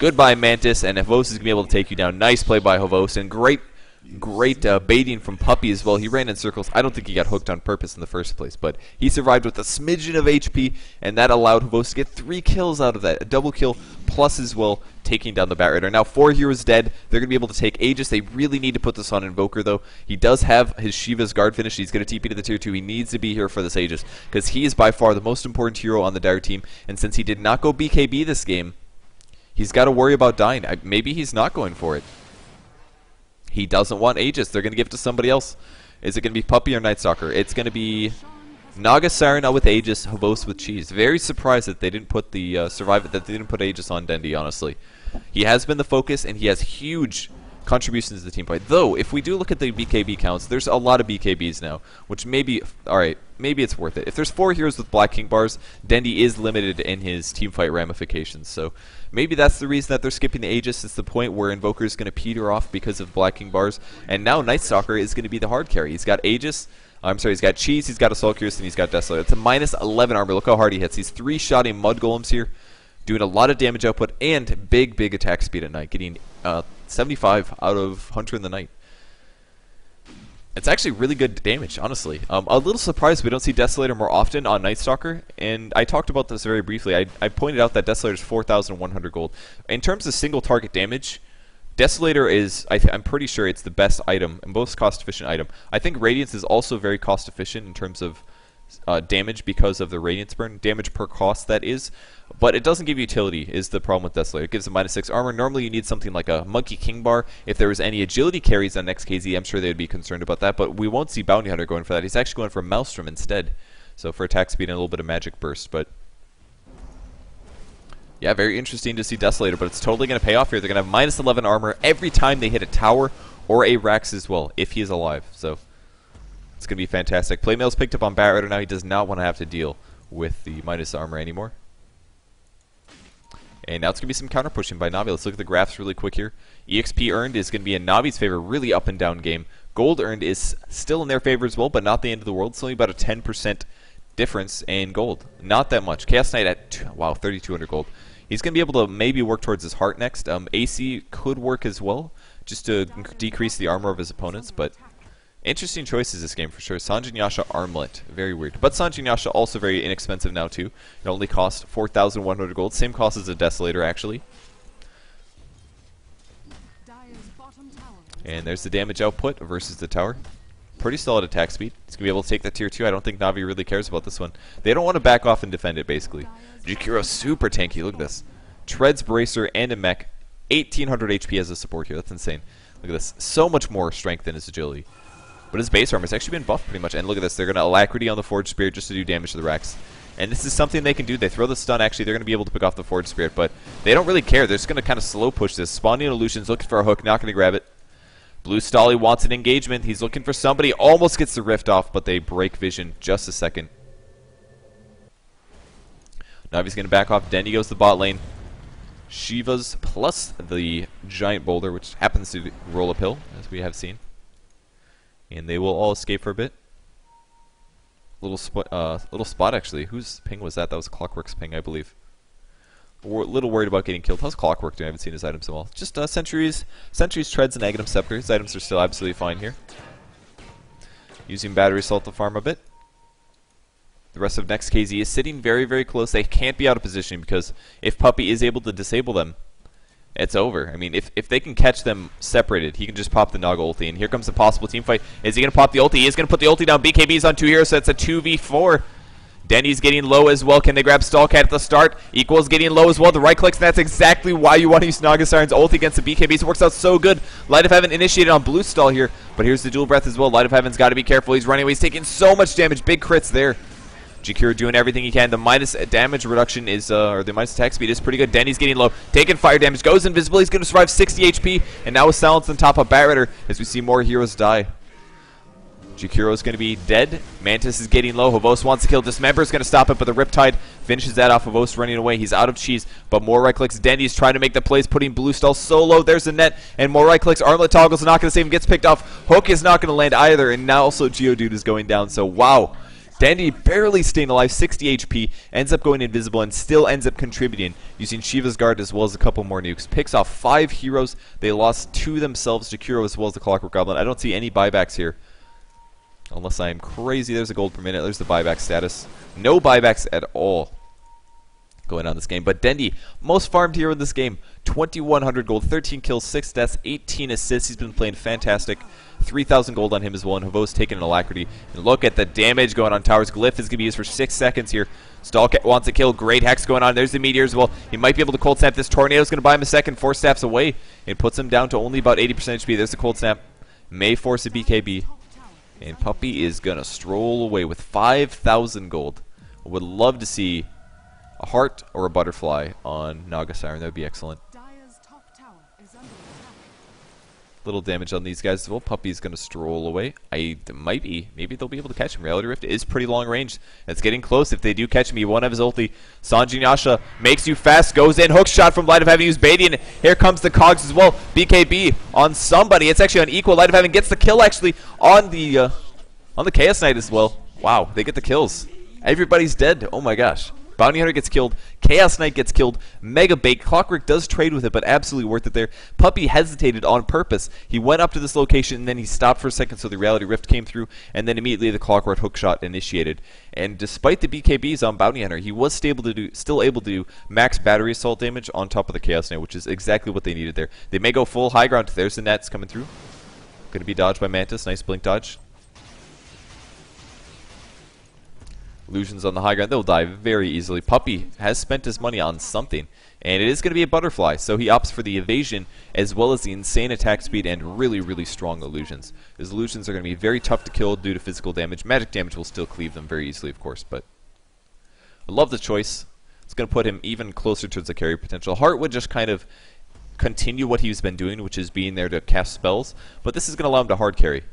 Goodbye, Mantis. And Havos is going to be able to take you down. Nice play by Havos. And great baiting from Puppy as well. He ran in circles. I don't think he got hooked on purpose in the first place, but he survived with a smidgen of HP, and that allowed Havos to get 3 kills out of that. A double kill, plus as well, taking down the Batrider. Now 4 heroes dead. They're going to be able to take Aegis. They really need to put this on Invoker, though. He does have his Shiva's Guard finish. He's going to TP to the tier 2. He needs to be here for this Aegis, because he is by far the most important hero on the Dire team, and since he did not go BKB this game, he's got to worry about dying. Maybe he's not going for it. He doesn't want Aegis. They're going to give it to somebody else. Is it going to be Puppy or Night Stalker? It's going to be Naga Siren with Aegis, Havos with Cheese. Very surprised that they didn't put the Aegis on Dendi. Honestly, he has been the focus, and he has huge contributions to the team fight. Though, if we do look at the BKB counts, there's a lot of BKBs now, which maybe all right, maybe it's worth it. If there's 4 heroes with Black King bars, Dendi is limited in his team fight ramifications. So. Maybe that's the reason that they're skipping the Aegis. It's the point where Invoker is going to peter off because of Black King bars, and now Night Stalker is going to be the hard carry. He's got Aegis. I'm sorry, he's got Cheese, he's got Assault Curse, and he's got Desolator. It's a -11 armor. Look how hard he hits. He's 3-shotting Mud Golems here, doing a lot of damage output and big attack speed at night, getting 75 out of Hunter in the Night. It's actually really good damage, honestly. A little surprised we don't see Desolator more often on Night Stalker, and I talked about this very briefly. I pointed out that Desolator is 4,100 gold. In terms of single target damage, Desolator is, I'm pretty sure it's the best item, and most cost efficient item. I think Radiance is also very cost efficient in terms of damage because of the Radiance burn, damage per cost that is, but it doesn't give utility is the problem with Desolator. It gives a -6 armor. Normally you need something like a Monkey King bar. If there was any agility carries on NextKZ, I'm sure they would be concerned about that, but we won't see Bounty Hunter going for that. He's actually going for Maelstrom instead, so for attack speed and a little bit of magic burst, but yeah, very interesting to see Desolator, but it's totally going to pay off here. They're going to have -11 armor every time they hit a tower or a Rax as well, if he is alive. So it's going to be fantastic. Playmail's picked up on Batrider now. He does not want to have to deal with the Midas armor anymore. And now it's going to be some counter pushing by Na'Vi. Let's look at the graphs really quick here. EXP earned is going to be in Na'Vi's favor, really up and down game. Gold earned is still in their favor as well, but not the end of the world. It's only about a 10% difference in gold. Not that much. Chaos Knight at, wow, 3,200 gold. He's going to be able to maybe work towards his heart next. AC could work as well, just to decrease the armor of his opponents, but interesting choices this game for sure. Sanjin Yasha Armlet, very weird. But Sanjin Yasha also very inexpensive now too. It only costs 4,100 gold, same cost as a Desolator actually. And there's the damage output versus the tower. Pretty solid attack speed. It's going to be able to take that tier 2. I don't think Na'Vi really cares about this one. They don't want to back off and defend it basically. Jakiro super tanky, look at this. Treads, Bracer, and a mech. 1,800 HP as a support here, that's insane. Look at this, so much more strength than his agility. But his base armor has actually been buffed pretty much. And look at this, they're going to Alacrity on the Forged Spirit just to do damage to the Rex. And this is something they can do. They throw the stun, actually. They're going to be able to pick off the Forged Spirit. But they don't really care. They're just going to kind of slow push this. Spawning Illusions, looking for a hook, not going to grab it. Blue Stahil wants an engagement. He's looking for somebody. Almost gets the Rift off, but they break vision just a second. Na'Vi's going to back off. Dendi goes to the bot lane. Shiva's plus the Giant Boulder, which happens to roll uphill, as we have seen. And they will all escape for a bit. Little spot actually. Whose ping was that? That was Clockwerk's ping, I believe. We're a little worried about getting killed. How's Clockwerk doing? I haven't seen his items in a while. Just Sentries, Treads, and Aghanim Scepter. His items are still absolutely fine here. Using Battery Assault to farm a bit. The rest of NextKZ is sitting very, very close. They can't be out of position because if Puppy is able to disable them, it's over. I mean, if they can catch them separated, he can just pop the Naga ulti, and here comes the possible team fight. Is he going to pop the ulti? He is going to put the ulti down. BKB's on two heroes, so that's a 2v4. Denny's getting low as well. Can they grab Stalkcat at the start? Equal's getting low as well. The right clicks, and that's exactly why you want to use Naga Siren's ulti against the BKBs. It works out so good. Light of Heaven initiated on Blue Stahil here, but here's the dual breath as well. Light of Heaven's got to be careful. He's running away. He's taking so much damage. Big crits there. Jakiro doing everything he can. The minus damage reduction is, or the minus attack speed is pretty good. Denny's getting low. Taking fire damage. Goes invisible. He's going to survive 60 HP. And now with Silence on top of Batrider as we see more heroes die. Jakiro is going to be dead. Mantis is getting low. Havos wants to kill. Dismember is going to stop it, but the Riptide finishes that off. Havos running away. He's out of cheese, but more right clicks. Dendy's trying to make the plays, putting Blue Stahil so low. There's the net, and more right clicks. Armlet toggles, not going to save him. Gets picked off. Hook is not going to land either, and now also Geodude is going down, so wow. Dendi barely staying alive, 60 HP, ends up going invisible and still ends up contributing using Shiva's Guard as well as a couple more nukes. Picks off 5 heroes. They lost 2 themselves, Jakiro as well as the Clockwerk Goblin. I don't see any buybacks here. Unless I am crazy. There's a gold per minute. There's the buyback status. No buybacks at all going on this game. But Dendi, most farmed hero in this game. 2,100 gold, 13 kills, 6 deaths, 18 assists. He's been playing fantastic. 3,000 gold on him as well, and Havos taking an Alacrity. And look at the damage going on towers. Glyph is going to be used for 6 seconds here. Stalkcat wants a kill. Great Hex going on. There's the Meteor as well. He might be able to Cold Snap. This Tornado is going to buy him a second. 4 snaps away. It puts him down to only about 80% HP. There's the Cold Snap. May force a BKB. And Puppy is going to stroll away with 5,000 gold. Would love to see a heart or a butterfly on Naga Siren. That would be excellent. Little damage on these guys as well. Puppy's going to stroll away. Maybe they'll be able to catch him. Reality Rift is pretty long range. That's getting close. If they do catch him, he won't have his ulti. Sanjin Yasha makes you fast. Goes in. Hook shot from Light of Heaven. Use Badian. Here comes the Cogs as well. BKB on somebody. It's actually on Equal. Light of Heaven gets the kill actually on the Chaos Knight as well. Wow, they get the kills. Everybody's dead. Oh my gosh. Bounty Hunter gets killed. Chaos Knight gets killed. Mega bait. Clockwerk does trade with it, but absolutely worth it there. Puppy hesitated on purpose. He went up to this location, and then he stopped for a second, so the Reality Rift came through, and then immediately the Clockwerk hookshot initiated. And despite the BKBs on Bounty Hunter, he was still able to do max battery assault damage on top of the Chaos Knight, which is exactly what they needed there. They may go full high ground. There's the nets coming through. Going to be dodged by Mantis. Nice blink dodge. Illusions on the high ground. They'll die very easily. Puppy has spent his money on something, and it is going to be a butterfly, so he opts for the evasion as well as the insane attack speed and really, really strong illusions. His illusions are going to be very tough to kill due to physical damage. Magic damage will still cleave them very easily, of course, but I love the choice. It's going to put him even closer towards the carry potential. Heart would just kind of continue what he's been doing, which is being there to cast spells, but this is going to allow him to hard carry.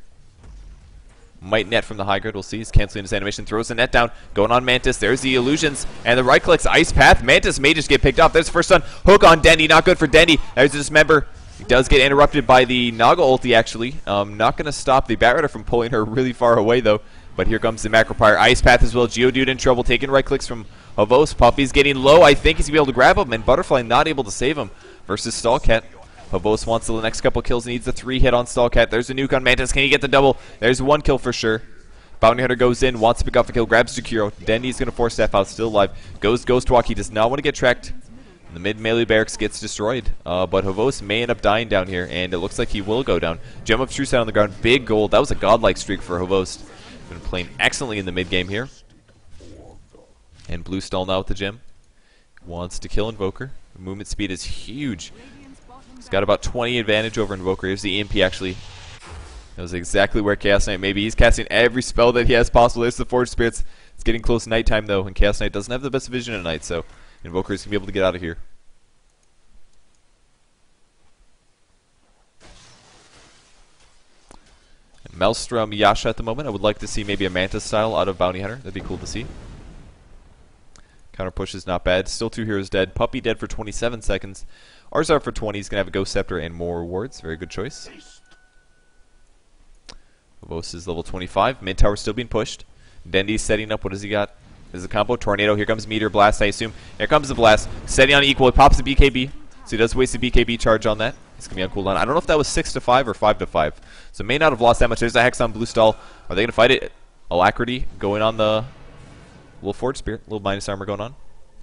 Might net from the high grid, we'll see. He's canceling his animation, throws the net down, going on Mantis. There's the illusions, and the right clicks, Ice Path. Mantis may just get picked off. There's the first stun, hook on Dendi, not good for Dendi. There's the dismember. He does get interrupted by the Naga ulti, actually. Not going to stop the Batrider from pulling her really far away, though. But here comes the Macropyre, Ice Path as well. Geodude in trouble, taking right clicks from Havos. Puppy's getting low, I think he's going to be able to grab him, and Butterfly not able to save him versus Stalkcat. Havos wants the next couple kills, needs a 3-hit on Stalkcat. There's a nuke on Mantis. Can he get the double? There's one kill for sure. Bounty Hunter goes in, wants to pick off a kill, grabs Jakiro. Dendi's going to force staff out, still alive. Goes Ghost Walk. He does not want to get tracked. The mid-melee barracks gets destroyed. But Havos may end up dying down here, and it looks like he will go down. Gem of Truce out on the ground. Big gold. That was a godlike streak for Havos. Been playing excellently in the mid-game here. And Blue Stahil now with the gem. Wants to kill Invoker. Movement speed is huge. He's got about 20 advantage over Invoker. Here's the EMP, actually. That was exactly where Chaos Knight may be. He's casting every spell that he has possible. There's the Forged Spirits. It's getting close to nighttime, though, and Chaos Knight doesn't have the best vision at night, so Invoker's going to be able to get out of here. And Maelstrom Yasha at the moment. I would like to see maybe a Mantis style out of Bounty Hunter. That'd be cool to see. Counter push is not bad. Still two heroes dead. Puppy dead for 27 seconds. Arzard for 20. He's going to have a Ghost Scepter and more rewards. Very good choice. Vos is level 25. Mid tower still being pushed. Dendi's setting up. What does he got? This is a combo. Tornado. Here comes Meteor Blast, I assume. Here comes the Blast. Setting on Equal. It pops the BKB. So he does waste the BKB charge on that. It's going to be on cooldown. I don't know if that was 6 to 5 or 5 to 5. So may not have lost that much. There's a Hex on Blue Stahil. Are they going to fight it? Alacrity going on the little Forge Spirit. Little minus armor going on.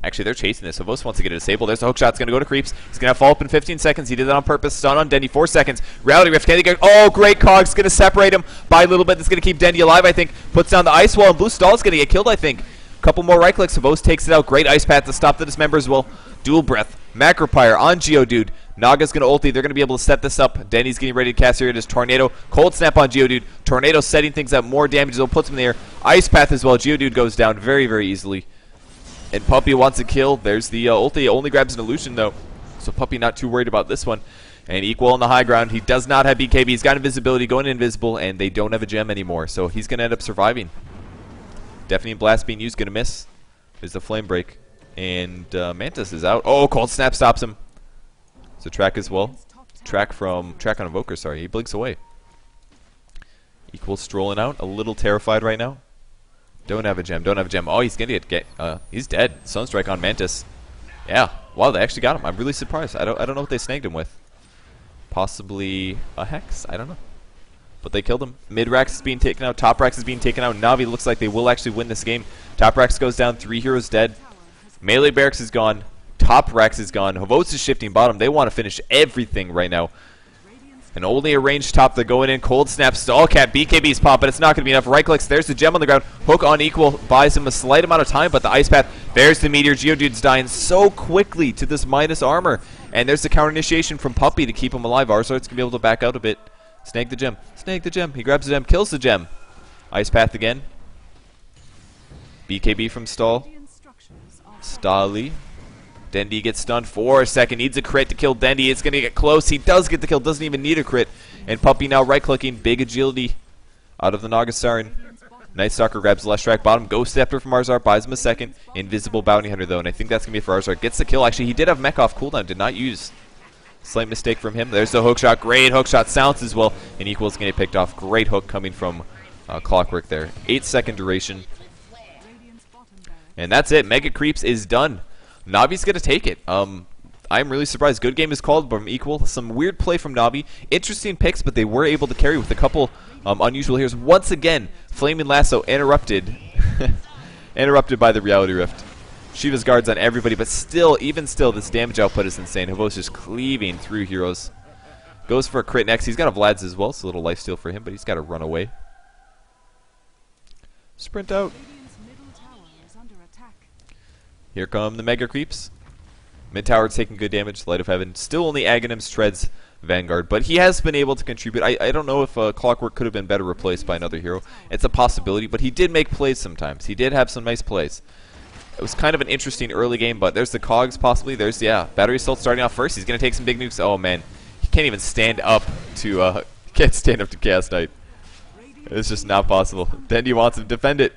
Actually, they're chasing this. So Vos wants to get it disabled. There's a hook shot. It's going to go to Creeps. He's going to fall up in 15 seconds. He did that on purpose. Stun on Dendi. 4 seconds. Reality Rift. Can he get? Oh, great Cog's going to separate him by a little bit. That's going to keep Dendi alive, I think. Puts down the ice wall, and Blue Stahl's going to get killed, I think. Couple more right clicks. Vos takes it out. Great Ice Path to stop the dismember as well. Dual Breath. Macropyre on Geodude. Naga's going to ulti. They're going to be able to set this up. Dendi's getting ready to cast here. It is Tornado. Cold Snap on Geodude. Tornado setting things up. More damage. They'll put him in the air. Ice Path as well. Geodude goes down very, very easily. And Puppy wants a kill. There's the ulti. Only grabs an illusion, though. So Puppy not too worried about this one. And Equal on the high ground. He does not have BKB. He's got invisibility, going invisible, and they don't have a gem anymore. So he's going to end up surviving. Deafening Blast being used. Going to miss. There's the Flame Break. And Mantis is out. Oh, Cold Snap stops him. It's a track as well. Track on Invoker, sorry. He blinks away. Equal strolling out. A little terrified right now. Don't have a gem. Don't have a gem. Oh, he's going to get... he's dead. Sunstrike on Mantis. Yeah. Wow, they actually got him. I'm really surprised. I don't know what they snagged him with. Possibly a Hex? I don't know. But they killed him. Mid-Rax is being taken out. Top-Rax is being taken out. Na'Vi looks like they will actually win this game. Top-Rax goes down. 3 heroes dead. Melee Barracks is gone. Top-Rax is gone. Havos is shifting bottom. They want to finish everything right now. And only a range top. They're going in. Cold Snap. Stalkcat. BKB's pop, but it's not going to be enough. Right clicks. There's the gem on the ground. Hook on Equal. Buys him a slight amount of time, but the Ice Path. There's the Meteor. Geodude's dying so quickly to this minus armor. And there's the counter initiation from Puppy to keep him alive. Arzard's going to be able to back out a bit. Snag the gem. Snag the gem. He grabs the gem. Kills the gem. Ice Path again. BKB from Stahil. Stahil. Dendi gets stunned for a second. Needs a crit to kill Dendi. It's going to get close. He does get the kill. Doesn't even need a crit. And Puppy now right-clicking. Big agility out of the Naga Siren. Night Stalker grabs Leshrac bottom. Ghost Scepter from Arzard. Buys him a second. Invisible Bounty Hunter, though. And I think that's going to be for Arzard. Gets the kill. Actually, he did have mech off cooldown. Did not use. Slight mistake from him. There's the hook shot. Great hook shot. Sounds as well. And Equal's going to get picked off. Great hook coming from Clockwerk there. 8-second duration. And that's it. Mega Creeps is done. Navi's going to take it. I'm really surprised. Good game is called from Equal. Some weird play from Na'Vi. Interesting picks, but they were able to carry with a couple unusual heroes. Once again, Flaming Lasso interrupted. Interrupted by the Reality Rift. Shiva's guards on everybody, but still, even still, this damage output is insane. Havos just cleaving through heroes. Goes for a crit next. He's got a Vlad's as well, so a little lifesteal for him, but he's got to run away. Sprint out. Here come the Mega Creeps. Mid-tower's taking good damage. Light of Heaven. Still only Aghanim's Treads Vanguard, but he has been able to contribute. I don't know if Clockwerk could have been better replaced by another hero. It's a possibility, but he did make plays sometimes. He did have some nice plays. It was kind of an interesting early game, but there's the cogs possibly. There's, yeah, Battery Assault starting off first. He's going to take some big nukes. Oh, man. He can't even stand up to Chaos Knight. It's just not possible. Dendi wants to defend it.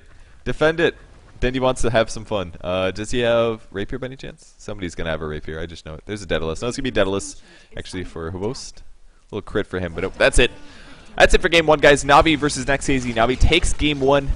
Defend it. Dendi wants to have some fun. Does he have Rapier by any chance? Somebody's going to have a Rapier. I just know it. There's a Daedalus. No, it's going to be Daedalus, actually, for Hubost. A little crit for him, but that's it. That's it for Game 1, guys. Na'Vi versus NextKZ. Na'Vi takes Game 1.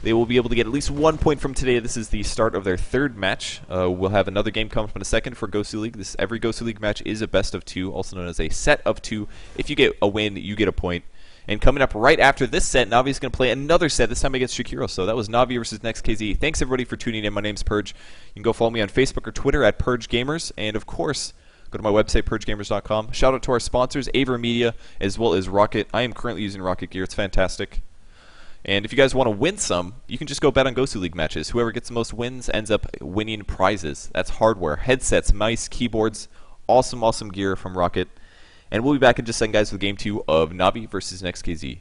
They will be able to get at least 1 point from today. This is the start of their third match. We'll have another game come up in a second for GosuLeague. Every GosuLeague match is a best-of-2, also known as a set-of-2. If you get a win, you get a point. And coming up right after this set, Na'Vi's going to play another set, this time against Shakiro. So that was Na'Vi versus NextKZ. Thanks, everybody, for tuning in. My name's Purge. You can go follow me on Facebook or Twitter at PurgeGamers. And, of course, go to my website, purgegamers.com. Shout out to our sponsors, Aver Media, as well as Rocket. I am currently using Rocket gear. It's fantastic. And if you guys want to win some, you can just go bet on GosuLeague matches. Whoever gets the most wins ends up winning prizes. That's hardware, headsets, mice, keyboards, awesome, awesome gear from Rocket. And we'll be back in just a second, guys, with Game 2 of Na'Vi versus NextKZ.